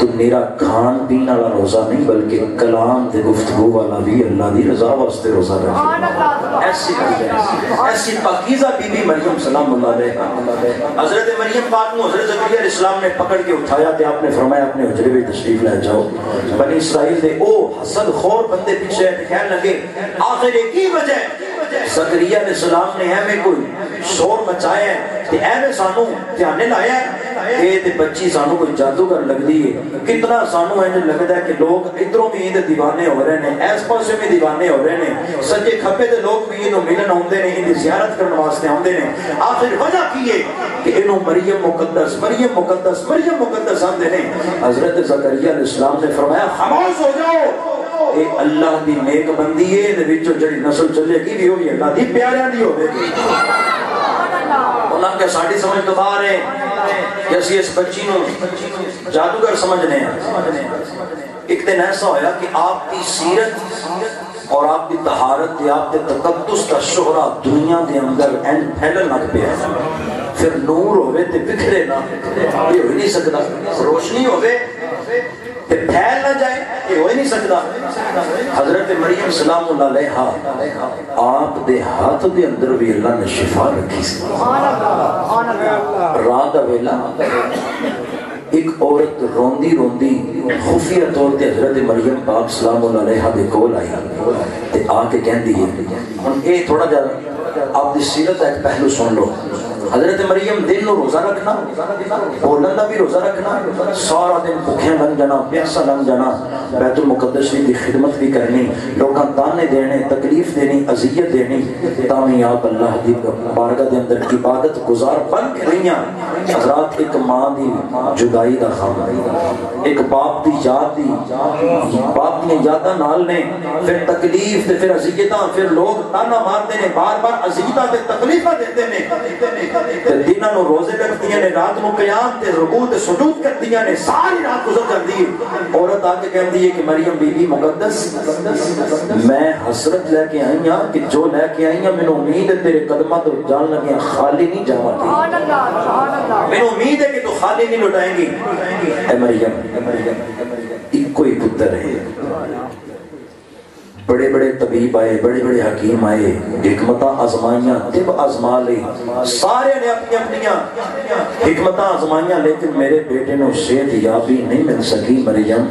तू मेरा खान पीन वाला रोजा नहीं बल्कि कलाम दे गुफ्तगू वाला भी अल्लाह दी रज़ा वास्ते रोजा रख। ऐसी पाकीज़ा बीबी मरियम सलामुल्लाह अलैहा हज़रत मरियम पाक को हज़रत ज़करिया अलैहिस्सलाम ने पकड़ के उठाया ते आपने फरमाया अपने हुजरे में तशरीफ ले जाओ। बनी इसराइल दे ओ हसल खोर बंदे पीछे कहने लगे आखिर की वजह ज़करिया अलैहिस्सलाम ने एवें कोई शोर मचाया ते एवें सानू ध्याने लाया ए ते बच्ची सानू कोई जादूगर लगदी है। कितना सानू इंज लगदा है कि लोग इधरों भी इहदे दीवाने हो रहे ने, इस पासे भी दीवाने हो रहे ने, सज्जे खब्बे दे लोग भी इहनू मिलन आउंदे ने, इहदी ज़ियारत करन वास्ते आउंदे ने। आखिर वजह की है कि इहनू मरियम मुकद्दस आंदे ने। हज़रत ज़करिया अलैहिस्सलाम ने फरमाया खामोश हो जाओ, अल्लाह की नेक बंदी है, इहदे विचों जिहड़ी नस्ल चलेगी भी ओही अल्लाह दी प्यारियां दी होवेगी। उन्हां के साडी समझ तो बाहर है कि असीं इस बच्ची नूं जादूगर समझने हां। एक दिन ऐसा होया कि आप दी सीरत और आप दी तहारत ते आप दे तकद्दुस दा शोहरा दुनिया दे अंदर एंड फैलन लग पिया। फिर नूर होवे ते बिखरे ना, ये हो नहीं सकदा। रोशनी होवे ते फैल ना जाए, ये हो ही नहीं सकता। हजरत मरियम सलामुल्लाह अलैहा आप दे हाथ दे अंदर भी अल्लाह ने शिफा रखी। रात वेला एक औरत रोंदी रोंदी खुफिया तौर पर हजरत मरियम पाक सलामुल्लाह अलैहा दे कोल आई ते आके कहंदी है हुन ए थोड़ा जा आप दी सीरत दा एक पहलू सुन लो। हजरत मरियम दिन नू रोजा रखना, बोलन दा भी रोजा रखना, सारा दिन भुखे लंघ जाना, प्यासा लंघ जाना, बैतुल मुकद्दस दी खिदमत भी करनी, लोगों ताने देने, तकलीफ देनी, अजियत देनी, तावी आप अल्लाह दी बारगाह दे अंदर इबादत गुजार बन रहियां। हजरात एक माँ दी जुदाई दा खाना, एक बाप दी याद दी, बाप दी यादां नाल ने फिर तकलीफ ते फिर अजियतां, फिर लोग ताना मारते ने, बार बार अजियतां ते तकलीफां देते ने। दिना नू रोजे रखदियां ने, रात नू क़ियाम ते रुकूअ ते सुजूद करदियां ने, सारी रात गुजर जांदी है। औरत आके कहंदी है कि मरियम बीबी मुकद्दस मैं हसरत लेके आई हां कि जो लेके आई हां मैनू उम्मीद है तेरे कदमां तो जान लगियां खाली नहीं जावांगी। सुभान अल्लाह, मैनू उम्मीद है कि तू खाली नहीं लौटाएंगी। ए मरियम इक्को ही पुत्र है। बड़े बड़े तबीब आए, बड़े बड़े हकीम आए, हिकमतां आजमाइयां, तिब आजमा ली, सारे ने अपनी अपनियां हिकमतां आजमाइयां, लेकिन मेरे बेटे ने सेहत याबी नहीं मिल सकी। मरियम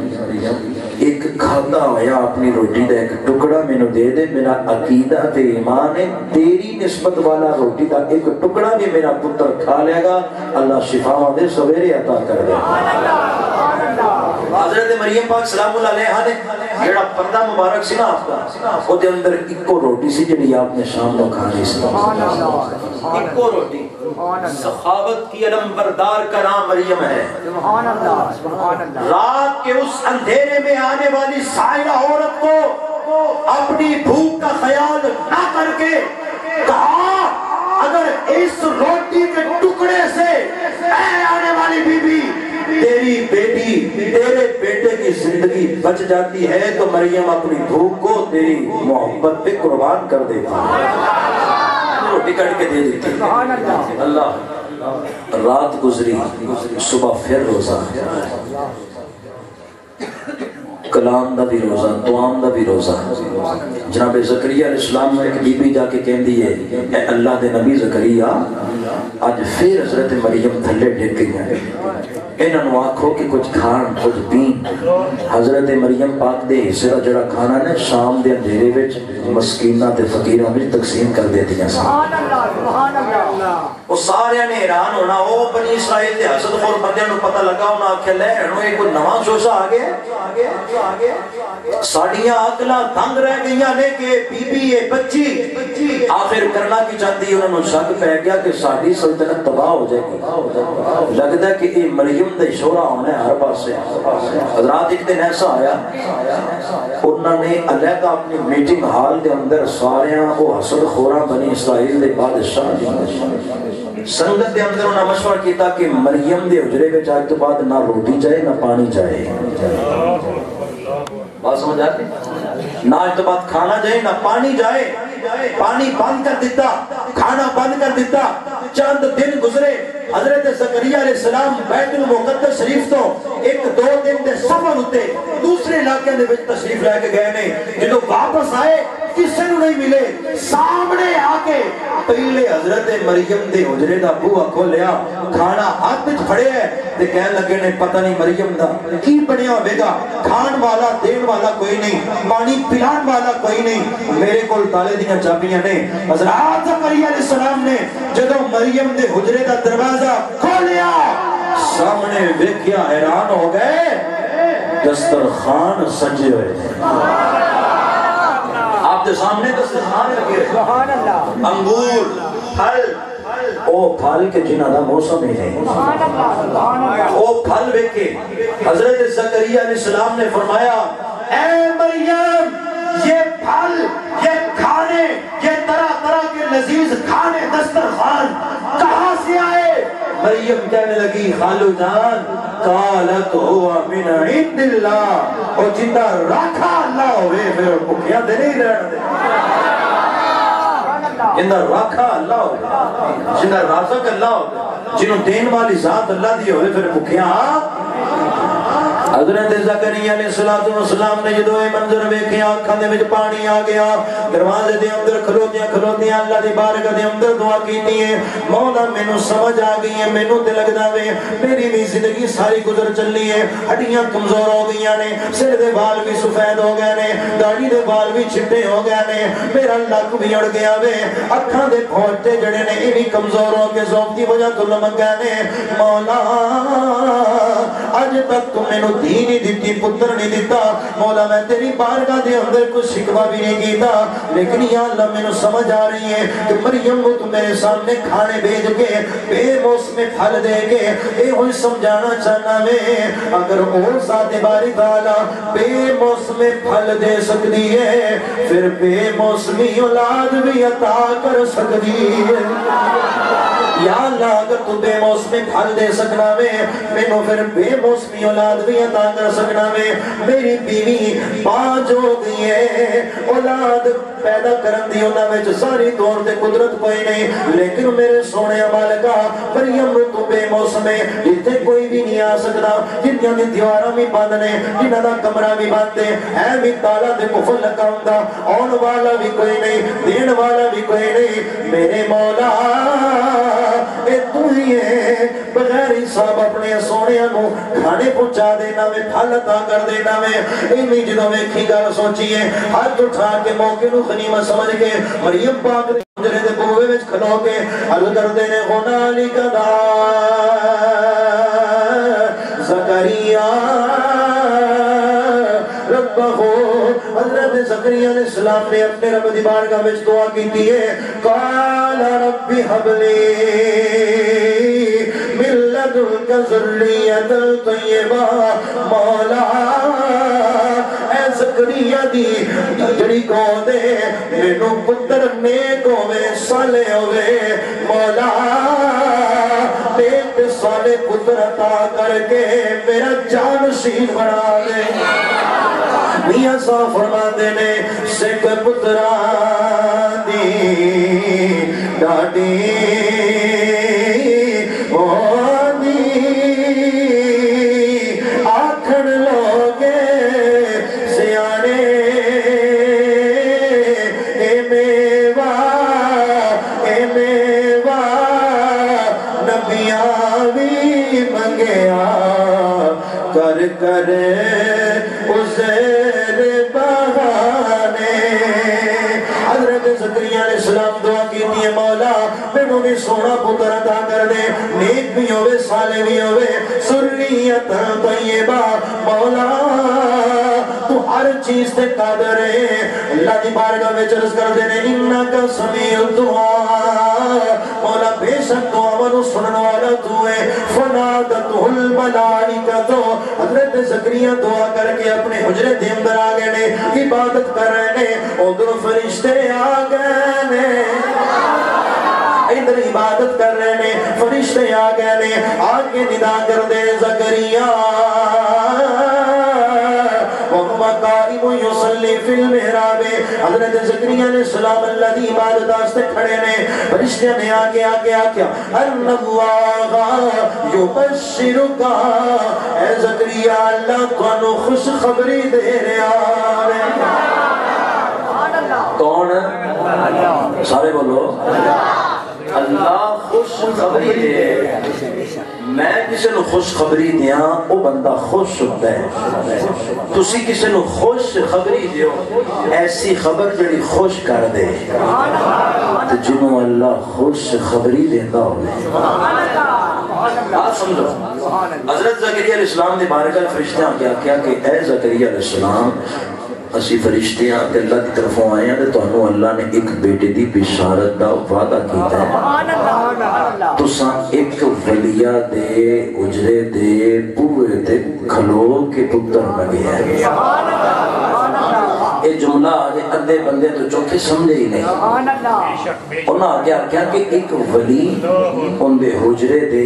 एक खाता होया अपनी रोटी का एक टुकड़ा मैनू दे दे, मेरा अकीदा ते ईमान है, तेरी निस्बत वाला रोटी का एक टुकड़ा भी मेरा पुत्र खा लेगा, अल्लाह शिफावा दे सवेरे अता कर दे। हज़रत मरियम पाक सलामुल्लाह अलैहा ने जेड़ा पर्दा मुबारक सी ना आपका ओदे अंदर इक्को रोटी सी जेड़ी आपने शाम को खानी सी। सुभान अल्लाह, इक्को रोटी। सखावत की अलमबरदार का नाम मरियम है। सुभान अल्लाह, सुभान अल्लाह। रात के उस अंधेरे में आने वाली सायरा औरत को अपनी भूख का ख्याल ना करके कहा अगर इस रोटी के टुकड़े से आने वाली बीबी तेरी बेटी तेरे बेटे की जिंदगी बच जाती है तो मरियम अपनी भूख को तेरी मोहब्बत पे कुर्बान कर देती है, रोटी काट के दे देती है। अल्लाह, रात गुजरी, सुबह फिर रोजा, कलाम दा भी रोजा, दुआम दा भी रोजा। जनाब ज़करिया अलैहिस्सलाम ने बीबी जाके कहंदी है ए अल्लाह दे नबी ज़करिया आज फिर हजरत मरियम थले ढिग गई है, इन्होंने आखो कि कुछ खान कुछ पीन। हजरत मरियम पाक दे हिस्से का जड़ा खाना ने शाम के अंधेरे विच मस्कीना ते फकीरां विच तकसीम कर दित्तियां। ओ सारियां ने हैरान होना, ओ बनी इसराइल दे हसदखोर बंदियां नूं पता लगा, उन्हां आख्या ले हुण इह कोई नवां शोशा आ गया, साडियां अकलां तंग रह गईयां ने कि बीबी ए बच्ची आखिर करना की चाहती। उन्होंने शक पै गया कि साडी सल्तनत तबाह हो जाएगी, लगदा कि इह मरियम दे शोरा होना है हर पासे। हजरात एक दिन ऐसा आया उन्होंने अलग अपनी मीटिंग हाल के अंदर सारियां ओ हसदखोरां बनी इसराइल दे बादशाह संगत के अंदर उन्होंने मशवरा किया कि मरियम के हुजरे में आज तो बाद ना रोटी जाए ना पानी जाए, बात समझ आती ना, आज तो बाद खाना जाए ना पानी जाए, पानी बंद कर दिता, खाना बंद कर दिता, चंद दिन गुजरे, हज़रत ज़करिया अलैहिस्सलाम बैतुल मुक़द्दस शरीफ तो एक दो दिन के सफर उत्ते दूसरे इलाके में तशरीफ लेके गए ने। जब वापस आए किसी को नहीं मिले, सामने आके पहले हज़रत मरियम दे हुजरे दा बूहा खोलिया, खाना हाथ में फड़े है ते कहन लगे ने पता नहीं मरियम दा की बनिया होवेगा, खान वाला देण वाला कोई नहीं, पानी पिलान वाला कोई नहीं, मेरे कोल ताले दी चाबियां ने। हज़रत ज़करिया अलैहिस्सलाम ने जदों मरियम दे हुजरे दा दरवाजा खोलिया, सामने देखिया हैरान हो गए, दस्तरखान सजे हुए, आपके सामने दस्तरखान लगे, सुभान अल्लाह, अंगूर, फल, ओ फल के जिन्हां दा मौसम ही है, सुभान अल्लाह, सुभान अल्लाह, ओ फल देखे हज़रत ज़करिया अलैहिस्सलाम ने फरमाया, ए मरियम, ये फल, ये खाने, ये तरह तरह के लजीज खाने, दस्तरखान कहाँ से आए? मरियम कहने लगी, खालू जान, कालत हुआ मिन इंदिल्लाह, और जिंदा रखा अल्लाह होवे, फिर भुखिया दे नहीं रहने, जिंदा रखा अल्लाह होवे, जिंदा राज़क अल्लाह होवे, जिन्हों देन वाली जात अल्लाह दी होवे, फिर भुखिया। हज़रत ज़करिया अलैहिस्सलाम ने जदों ये मंजर देखा, आँखों दे विच पानी आ गया, दरवाजे दे अंदर खलोतियां खलोतियां अल्लाह दी बारगाह दे अंदर दुआ कीती है, मौला मैनू समझ आ गई है, मैनू ते लगदा वे मेरी भी जिंदगी सारी गुजर चली है, हड्डियां कमजोर हो गई ने, सिर दे बाल भी सफेद हो गए ने, दाढ़ी दे बाल भी छिट्टे हो गए ने, मेरा लक भी अड़ गया वे, अखां दे फोटे जड़े ने ये भी कमजोर हो के ज़ौक़ दी वजह तो लमक गए ने, मौला अज तक तू मैनू दीन ही दिती, पुत्र नहीं दिता, मौला मैं तेरी बारगाह दे अंदर कुछ शिकवा भी नहीं कीता, लेकिन या अल्लाह मैनू समझ आ रही है कि मरियम को तू मेरे सामने खाने भेज के बेमौसम में फल दे के एहो समझाना चाहना वे, अगर और साथे बारी ताला बेमौसम में फल दे सकती है, फिर बेमौसमी औलाद भी अता कर सकती है। या अल्लाह अगर तू बेमौसमी फल दे सकना वे, मैनू फिर बेमौसमी औलाद भी अता कर सकना वे, मेरी बीवी पांच हो गई है, औलाद पैदा करन दी उन्हां विच सारी तौर ते कुदरत कोई नहीं, लेकिन मेरे सोहणे मालिका मरियम तू बेमौसमे इत्थे कोई भी नहीं आ सकदा, जिन्हां दी दीवारां भी बंद ने, जिन्हां दा कमरा भी बंद है, ऐ भी ताला ते कुफल लगा हुंदा, आउण वाला भी कोई नहीं, देण वाला भी कोई नहीं, मेरे मौला तू ही है, बगैर हिसाब अपने सोहणियां नूं खाने पहुंचा देना वे, फल अता कर देना वे। इन्नी जदों वेखी गल सोचिए, हाथ उठा के मौके नूं गनीमत समझ के मरियम पाक दे हुजरे दे बूहे विच खलो के अर्ज़ करदे ने, हुनालिका ज़करिया रब्बहू, हज़रत ज़करिया अलैहिस्सलाम ने अपने रब दी बारगाह विच दुआ कीती है, काला रब्बी हबली मिन लदुनका ज़ुर्रियतन तय्यबा, मौला ज़करिया दी जड़ी को दे मेनू पुत्र नेक होवे, सालेह होवे, मौला नेक सालेह पुत्र अता करके मेरा जानशीन बना दे। मियां साहब फरमाते ने, सिख पुत्रा दी डाडी होनी, आखण लोगे सियाने, ए मेवा, ए मेवा नबियां भी मंगया कर कर सोना पुत्र अता कर दे, नेक भी होवे, साले भी होवे, सुर्रियत तय्यबा, मौला तू हर चीज ते कादर है। अल्लाह दी बारगाह में अर्ज़ करदे ने, इन्नका समीउ दुआ, मौला बेशक दुआओं को सुनने वाला तू है, फनादतुल मलाइका, तो हज़रत ज़करिया दुआ करके अपने हुजरे दे अंदर आ गए ने, इबादत कर रहे ने, उधर फरिश्ते आ गए ने, इधर इबादत कर रहे ने, फरिश्ते आ गए ने, आके निदा कर दे, ज़करिया वहुवा काइम युसल्ली महफिल मेहराब है। हज़रत ज़करिया ने सलाम अल्लाह की इबादत वास्ते खड़े ने, फरिश्ते ने आके आके आके अल्लाह युबश्शिरुका, ऐ ज़करिया अल्लाह तुहानू खुश खबरी दे रहा है। कौन? सारे बोलो अल्लाह खुश खबरी दे। मैं किसी को खुश खबरी दिया वो बंदा खुश होता है, तुसी किसी को खुश खबरी दियो ऐसी खबर जड़ी खुश कर दे। तो जिन्हों अल्लाह खुश खबरी देता हो समझो। हज़रत ज़करिया अलैहिस्सलाम के बारे में फरिश्ते ने आख्या कि ऐ ज़करिया अलैहिस्सलाम असी फरिश्ते हाँ कि अल्लाह की तरफों आए हैं तो अल्लाह ने एक बेटे की बिशारत का वादा किया है। तुसा एक वलिया दे उजरे दे बूहे ते खलो के पुत्र बनिया। ये जुमला आज अद्धे बंदे तो चौथे समझे ही नहीं। उन्हें आगे आख्या कि एक वली उनके हुजरे दे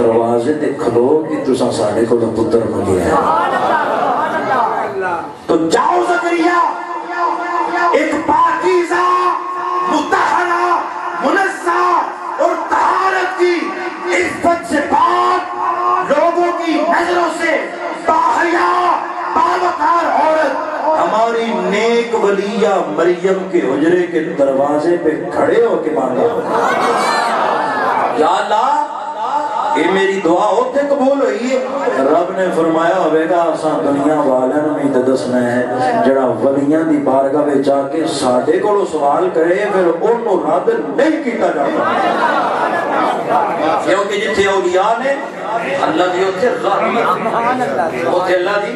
दरवाजे ते खलो कि तुसा साडे कोल पुत्र बनिया है। तो जाओ ज़करिया एक पाकीज़ा मुतहरा मुनस्सा और तहारत की इज्जत से पाक लोगों की नजरों से बाहरिया बावकार औरत हमारी नेक वलिया मरियम के हुजरे के दरवाजे पे खड़े होके मांगा। या अल्लाह ये मेरी दुआ होते कबूल हुई। रब ने फरमाया होगा असा दुनिया वाले में तो दसना है जरा वलियां दी बारगाह में जाके साडे कोलो सवाल करे फिर उन्होंने रद्द नहीं किया जाता। क्योंकि जिथे औलिया ने अल्लाह दी उथे रहमत उथे अल्लाह दी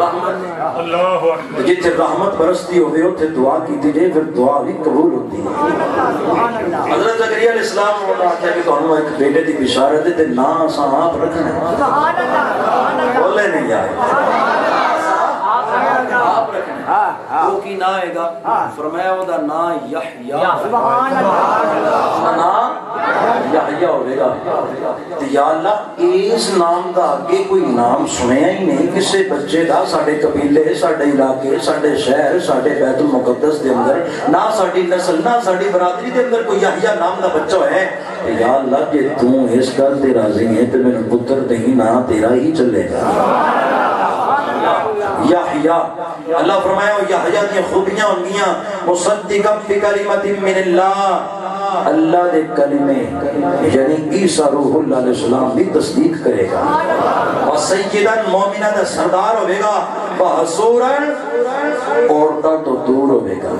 रहमत जिथे रहमत बरसती होवे उथे दुआ कीती जाए फिर दुआ भी कबूल होती है। हज़रत ज़करिया अलैहिस्सलाम ने आख्या कि तुहानू एक बेटे दी बिशारत है ते ना असां आप रखना है। सुभान अल्लाह बोले नहीं यार आप रखना वो की ना आएगा। फरमाया ओदा ना यहया। सुभान अल्लाह ना यहया होवेगा। ते या अल्लाह इस नाम दा अगे कोई नाम सुनया ही नहीं किसी बच्चे दा साडे कबीले साडे इलाके साडे शहर साडे बैतुल मुकद्दस दे अंदर ना साडी नस्ल ना साडी बरादरी दे अंदर कोई यहया नाम दा बच्चा है। ते या अल्लाह जे तू इस गल ते राजी है ते मेरा पुत्र नहीं ना तेरा ही चलेगा। याहया अल्लाह फरमाया याहया की खूबियां होंगियां मुसद्दिका फी कलिमति मिनल्लाह अल्लाह दे कलमे यानी ईसा रूहुल्लाह अलैहिस्सलाम भी तस्दीक करेगा। और सैयदन मोमिना दा सरदार होवेगा बहसूरन औरतां तो दूर होवेगा।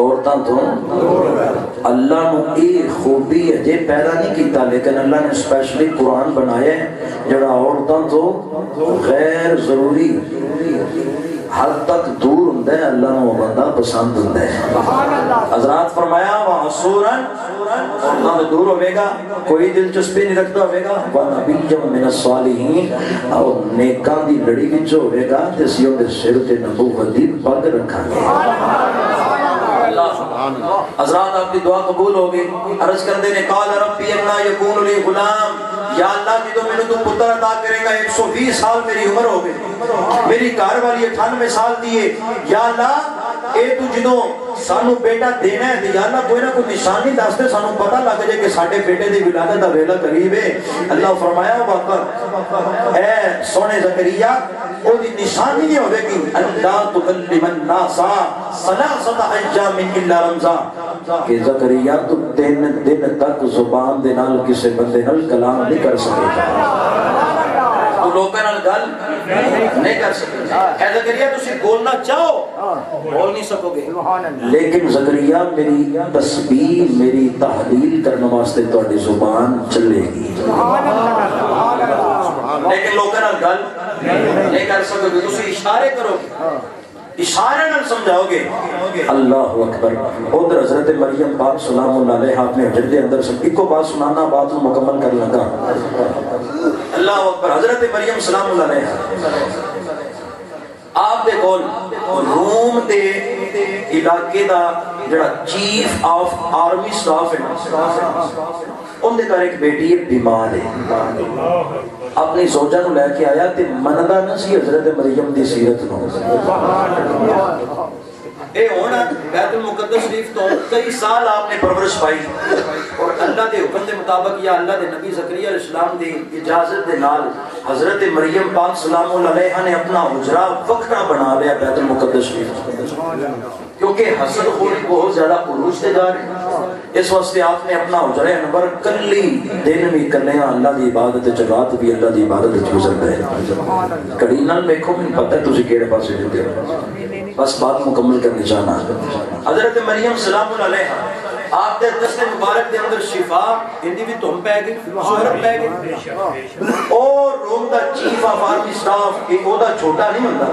औरतां तो अल्लाह ने ये खूबी अजे पैदा नहीं किया लेकिन अल्लाह ने स्पेशली कुरान बनाया है जरा औरतों तो गैर जरूरी हद तक दूर होंदा है अल्लाह नू बंदा पसंद होंदा है। हज़रात फरमाया वहसूरन औरतों तो दूर होवेगा कोई दिलचस्पी नहीं रखता होवेगा व नबीय्यम मिनस सालिहीन और नेकां दी लड़ी विच होवेगा ते असीं उहदे सिर ते नबूवत दी पग रखांगे। हज़रात आपकी दुआ कबूल हो गई। अर्ज करते ने काल रब्बी अन्ना यकून ली गुलाम, या अल्लाह जी तो मैंने तो पुत्र अता करेगा। 120 साल मेरी उम्र हो गई मेरी घर वाली 98 साल दी है। या अल्लाह ए तू जिदों सानू बेटा देना है या अल्लाह कोई ना कोई निशानी दस दे सानू पता लग जाए कि साडे बेटे दी विलादत दा वेला करीब है। अल्लाह फरमाया वाकई ए सोने ज़करिया ओदी निशानी नहीं होवेगी अल्लाह तुकल्लिमन नासा सलासत अय्याम इल्ला रमजा कि ज़करिया तू 3 दिन तक जुबान दे नाल किसी बंदे नाल कलाम नहीं कर सकेगा। तू लोकां नाल गल नहीं कर सकेगा। ऐ ज़करिया तुसी बोलना चाहो बोल नहीं सकोगे लेकिन ज़करिया मेरी तस्बीह मेरी तहलील करने वास्ते तुम्हारी जुबान चलेगी। लेकिन लोकां नाल गल नहीं कर सकोगे तुसी इशारे करोगे इशारे न समझाओगे। अल्लाह अकबर। उधर हज़रत मरियम पाक सलामुल्लाह अलैहा अपने हजरे के अंदर सब इको बात सुनाना बात को मुकम्मल कर लगा। अल्लाह अकबर। हज़रत मरियम सलामुल्लाह अलैहा आप दे कोल रूम दे इलाके दा जेड़ा चीफ ऑफ आर्मी स्टाफ है उनके घर एक बेटी है बीमार है, अपनी सोचा को लेके आया ते मनदा ना सी हज़रत मरियम की सीरत को। बैतुल मुक़द्दस शरीफ तो कई साल आपने परवरिश पाई और अल्लाह के हुक्म के मुताबिक या अल्लाह के नबी ज़करिया अलैहिस्सलाम की इजाजत के नाल हज़रत मरियम पाक सलामुल्लाह अलैहा ने अपना हुजरा वखरा बना लिया बैतुल मुक़द्दस शरीफ, क्योंकि हसद खोरी बहुत ज्यादा उरूज से जा रही है। इस वास्ते आपने अपना हुजरा अनवर कल्ली दिन भी कल्ले अल्लाह की इबादत च रात भी अल्लाह की इबादत च गुजर गए। कड़ी नाल देखो मैं पता तुसी केड़े पासे होते हो, बस बात मुकम्मल करनी चाहना। हज़रत मरियम सलामुल्लाह अलैहा आप दे दस्ते मुबारक दे अंदर शिफा इंदी भी तुम पै गई, शोहरत पै गई और रोम दा चीफ ऑफ आर्मी स्टाफ एक ओदा छोटा नहीं होता,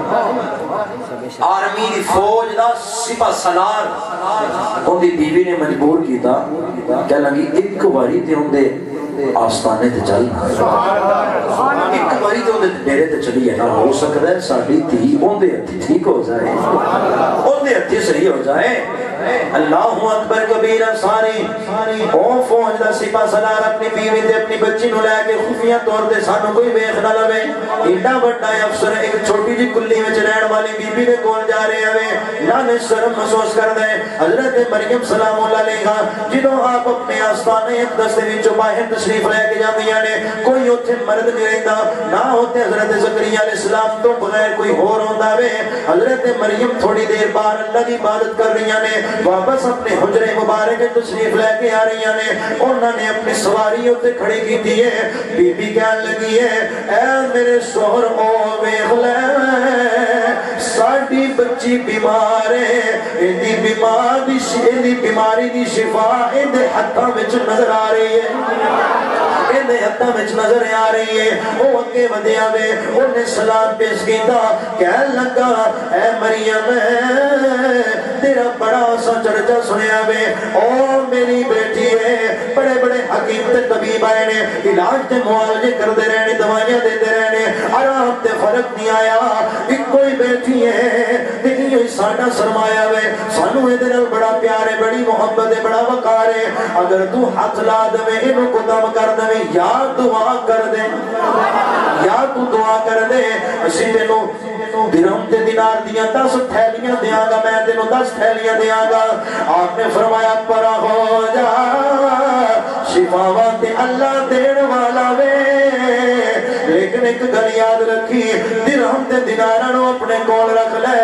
आर्मी दी फौज दा सिपा सलार ओदी बीवी ने मजबूर कीता कह लगी एक बारी ते ओंदे आस्थाने ते चल, एक बारी तो ओंदे डेरे ते चली है ना, हो सकदा है साडी धी ओंदे हत्थी ठीक हो जाए, ओंदे हत्थी सही हो जाए। अल्लाहु अकबर कबीरा, सारे ओ फौज दा सिपा सलार अपनी बीवी ते अपनी बच्ची नु लेके खुफिया तौर ते सानू कोई वेख ना लवे, एडा बड्डा अफसर एक छोटी जी कुल्ली विच रहण वाली बीवी दे कोल जा रहे हवे, ना ने शर्म महसूस करदा है। हज़रत मरियम सलामुल्लाह अलैहा जिदों आप अपने आस्थाने अक़दस दे विचों बाहर तशरीफ लेके जांदियां ने कोई ओथे मर्द नहीं रहिंदा, ना ओथे हज़रत ज़करिया अलैहिस्सलाम तो बगैर कोई होर आंदा वे। हज़रत मरियम थोड़ी देर बाद अल्लाह दी इबादत कर रही ने, वापस अपने हुजरे मुबारक तशरीफ लेके आ रही ने, उन्होंने अपनी सवारी उत्ते खड़ी की थी है। बीबी कहन लगी है ऐ मेरे शोहर ओ वेख ले साडी बच्ची बीमार है, इहदी बीमारी दी शिफा इहदे हत्थां विच नजर आ रही है, इहदे हत्थां विच नजर आ रही है। ओह अगे वधिया वे उन्हें सलाम पेश कीता, कहन लगा ऐ मरियम तेरा बड़ा सा चर्चा सुनिया वे, ओ मेरी बेटी है बड़े बड़े हकीम ते तबीब आए ने इलाज ते मुआवजे करदे रहने दवाइयां देते रहने, आराम ते फर्क नहीं आया, इको ही बेटी है ते इयो ही साडा सरमाया वे, सानू इहदे नाल बड़ा प्यार है बड़ी मोहब्बत है बड़ा वकार है, अगर तू हाथ ला देवे इहनू कुदम कर देवे या दुआ कर दे या तू दुआ कर दे असीं तेनू दिरहम ते दिनार दियां 10 थैलियां देंगा, मैं तेनू 10 थैलियां देंगा। आपने फरमाया पर हो जा शिफावा ते अल्लाह देण वाला वे, लेकिन एक गल याद रखी दिरहम ते दिनारां नू अपने कोल रख ले,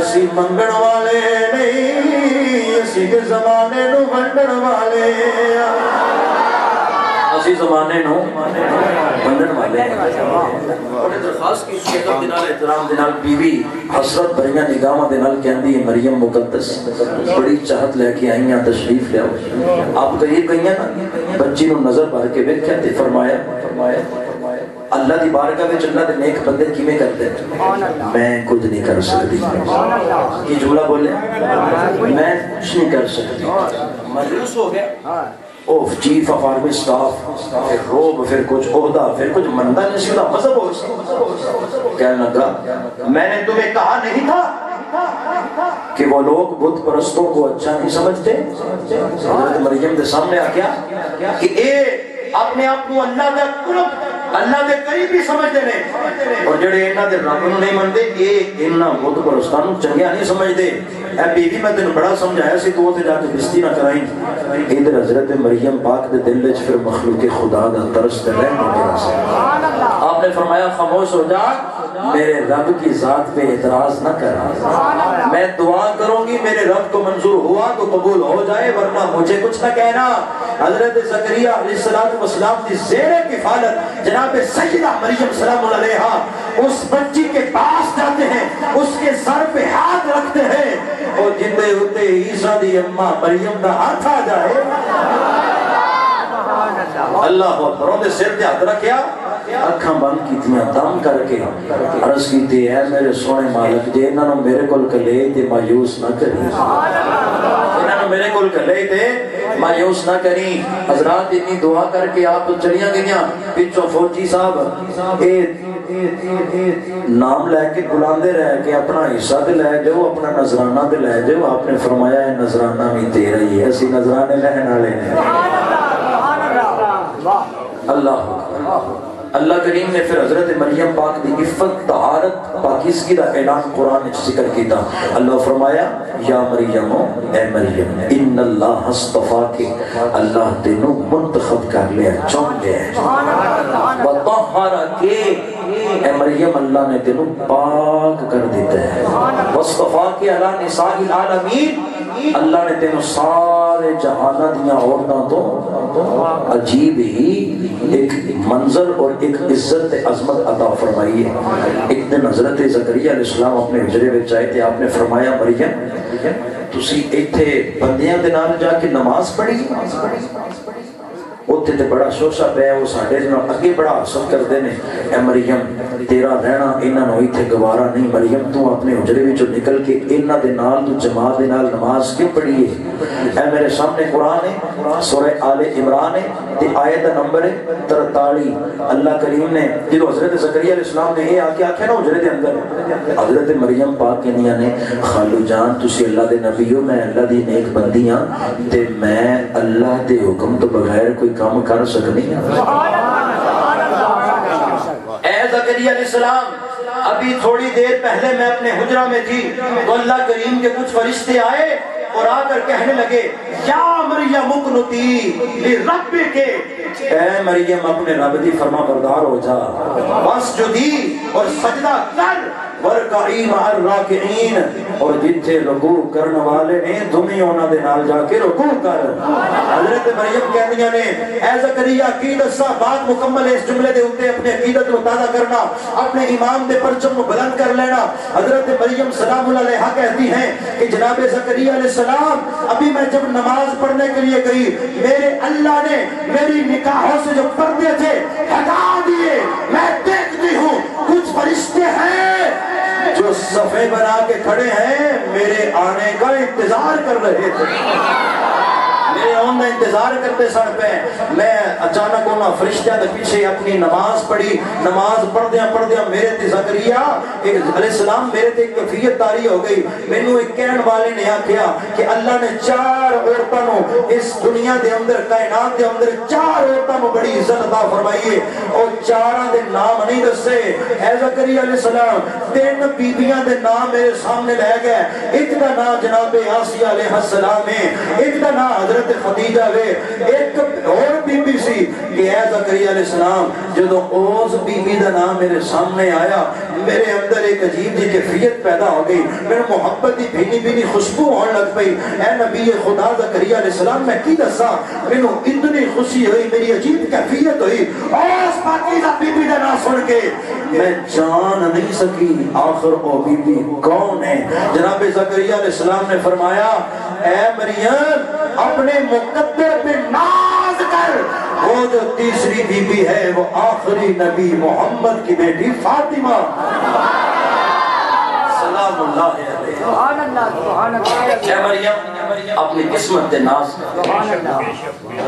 असी मंगण वाले नहीं असी के ज़माने नू वंडण वाले आ, असी ज़माने नू वंडण वाले आ। खास की शक्ल दे नाल एहतराम दे नाल बीवी हसरत भरियां निगाहां दे नाल कहंदी है मरियम मुक़द्दस बड़ी चाहत लेके आई हां तशरीफ लियाओ। आप करीब गईयां ना बच्ची नु नजर भर के देखया ते फरमाया अल्लाह दी बारगाह विच अल्लाह दे नेक बंदे किवें करदे मैं कुछ नहीं कर सकदी, ये जुमला बोले मैं कुछ नहीं कर सकदी, मायूस हो गया। Oh chief of army staff फिर रोब फिर कुछ ओहदा फिर कुछ मनदा नहीं सीधा मजहब हो, कहने लगा मैंने तुम्हें कहा नहीं था कि वो लोग बुत परस्तों को अच्छा नहीं समझते। हज़रत मरियम के सामने आ गया कि ए अपने आप को अल्लाह का कुरब अल्लाह के करीब भी समझते ने और जेडे इन्हां दे रब नूं नहीं मनदे ए इन्हां बुत परस्तां नूं चंगा नहीं समझदे। ए बीवी मैं तेन बड़ा समझाया सी तू ओथे जाके बिस्ती ना कराई। इधर हज़रत मरियम पाक के दिल में फिर मखलूक खुदा का तरस ते रहम मेरा सुभान अल्लाह। आपने फरमाया खामोश हो जा मेरे रब की जात पे एतराज न कर, सुभान अल्लाह मैं दुआ करूंगी मेरे रब को मंजूर हुआ तो कबूल हो जाए वरना मुझे कुछ न कहना। हज़रत ज़करिया अलैहिस्सलाम की ज़ेरे किफालत जनाब सैयदा मरियम सलामुल्लाह अलैहा उस बच्ची के पास जाते हैं, उसके सर पे हाथ रखते हैं और जिंदे होते ईसा दी अम्मा मरियम दा हाथ आ जाए अल्लाह अकबर, उहदे सिर ते हाथ रखिया अखां बंद कीतियां दम करके अर्ज़ कीती ऐ मेरे सोहणे मालिक जे इन्हां नूं मेरे कोल कले ते मायूस ना करी, सुभान अल्लाह इन्हां नूं मेरे कोल कले ते मायूस ना करी। हज़रात इतनी दुआ करके आप तो चलिया गईयां, पिछों फौजी साहब नाम लेके बुलांदे रह के अपना हिस्सा ते लै जाओ अपना नजराना ते लै जाओ। आपने फरमाया नजराना भी तेरा ही है, असि नजराने लैण वाले ने, सुभान अल्लाह अल्लाह करीम ने फिर हज़रत मरियम पाक की इफ़्फ़त तआरत पाकिज़गी का ऐलान कुरान में जिक्र किया। अल्लाह फरमाया या मरियम ए मरियम इन्नल्लाह अस्तफाकी अल्लाह तेनू मुंतखब कर लिया चुन लिया वतहरा के ए मरियम अल्लाह ने तेनू पाक कर दिता है वस्तफाकी अला निसाइल आलमीन अल्लाह ने तेनू सारे जहाना दियां औरतों तो अजीब ही एक मंजर और एक इज्जत अजमत अता फरमाई है। एक दिन हज़रत ज़करिया अपने हिजरे में आए थे, आपने फरमाया मरियम तुसी इत्थे बंदियां दे नाल जाके नमाज पढ़ी उत्थे ते बड़ा शोशा पिया वो साडे नाल अगे बड़ा हसल करदे ने ए मरियम तेरा रहना इन्हां नूं इत्थे गवारा नहीं। मरियम तू अपने हुजरे विचों निकल के इन्हां दे नाल तू जमात दे नाल नमाज क्यों पढ़ी है। मेरे सामने कुरान है, सूरा आले इमरान है ते आयत नंबर है 43। अल्लाह करीम ने जदों हज़रत ज़करिया अलैहिस्सलाम ने ये आके आखे ना हुजरे दे अंदर हज़रत मरियम पाक कहंदियां ने खालू जान तुसी अल्लाह दे नबी हो, मैं अल्लाह दी नेक बंदी हां ते मैं अल्लाह दे हुक्म तो बगैर कोई काम कर सकनी। ज़करिया अलैहिस्सलाम अभी थोड़ी देर पहले मैं अपने हुजरा में थी तो अल्लाह करीम के कुछ फरिश्ते आए और आकर कहने लगे या मरियम उक़नुती लिरब्बिके ऐ मरियम अपने रब की फरमा बरदार हो जा वस्जुदी और सजदा कर वरकाई मअर राकिईन और जिथे रुकू करने वाले ने तुम्हें उन्हां दे नाल जाके रुकू कर। हज़रत मरियम कहंदियां ने ऐ ज़करिया की दसा बात मुकम्मल इस जुमले दे उत्ते अपने अकीदत को ताज़ा करना अपने इमाम दे परचम को बुलंद कर लेना। हज़रत मरियम सलामुल्लाह अलैहा कहती हैं कि जनाब ज़करिया अलैहिस्सलाम अभी मैं जब नमाज पढ़ने के लिए गई मेरे अल्लाह ने मेरी निकाहों से जो पर्दे थे हटा दिए। मैं देखती हूँ कुछ फरिश्ते हैं जो सफे बना के खड़े हैं मेरे आने का इंतजार कर रहे थे, मेरे आने का इंतजार करते सड़ पे। मैं अचानक उन्होंने फरिश्तिया के पीछे अपनी नमाज पढ़ी, नमाज पढ़दिया पढ़दिया मेरे ते ज़करिया अलैहिस्सलाम मेरे ते एक वफीयत तारी हो गई। मैनू एक कहने वाले ने आख्या कि अल्लाह ने चार औरतों को इस दुनिया के अंदर कायनात के अंदर चार औरतों को बड़ी इज्जत अता फरमाई है और चारों के नाम नहीं दसे। ऐ ज़करिया अलैहिस्सलाम तीन बीबियां के नाम मेरे सामने लै गए, एक का नाम जनाब आसिया अलैहिस्सलाम है, एक का नाम हज़रत खदीजा वे, एक और बीबी सी कि ऐ ज़करिया अलैहिस्सलाम जदों उस बीबी दा नाम मेरे सामने आया मेरे अंदर एक अजीब जी कैफियत पैदा हो गई, मेरे मोहब्बत की भीनी भीनी खुशबू आने लग पई। ऐ नबी खुदा ज़करिया अलैहिस्सलाम मैं की दसा मैनू इतनी खुशी हुई मेरी अजीब कैफियत हुई उस पाकीज़ा बीबी दा नाम सुन के मैं जान नहीं सकी आखिर वो बीबी कौन है। जनाब ज़करिया अलैहिस्सलाम ने फरमाया ऐ मरियम अपने मुकद्दर पे नाज कर वो जो तीसरी बीबी है वो आखिरी नबी मोहम्मद की बेटी फातिमा सलामुल्लाह अलैहा। मरियम अपनी किस्मत पे नाज कर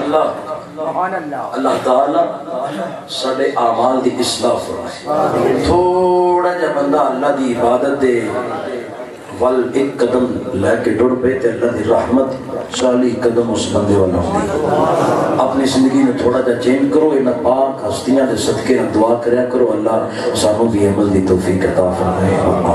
अल्लाह अल्लाह ताला साडे आमाल दी इस्लाह फरमाए। थोड़ा जा बंदा अल्लाह दी इबादत दे वल एक कदम लैके टुर पे ते अल्लाह दी रहमत 40 कदम उस बंदे वाल अपनी जिंदगी में थोड़ा जा चेंज करो। इन पाक हस्तियां दे सदके दुआ करया करो अल्लाह सानू भी अमल दी तौफीक अता फरमाए।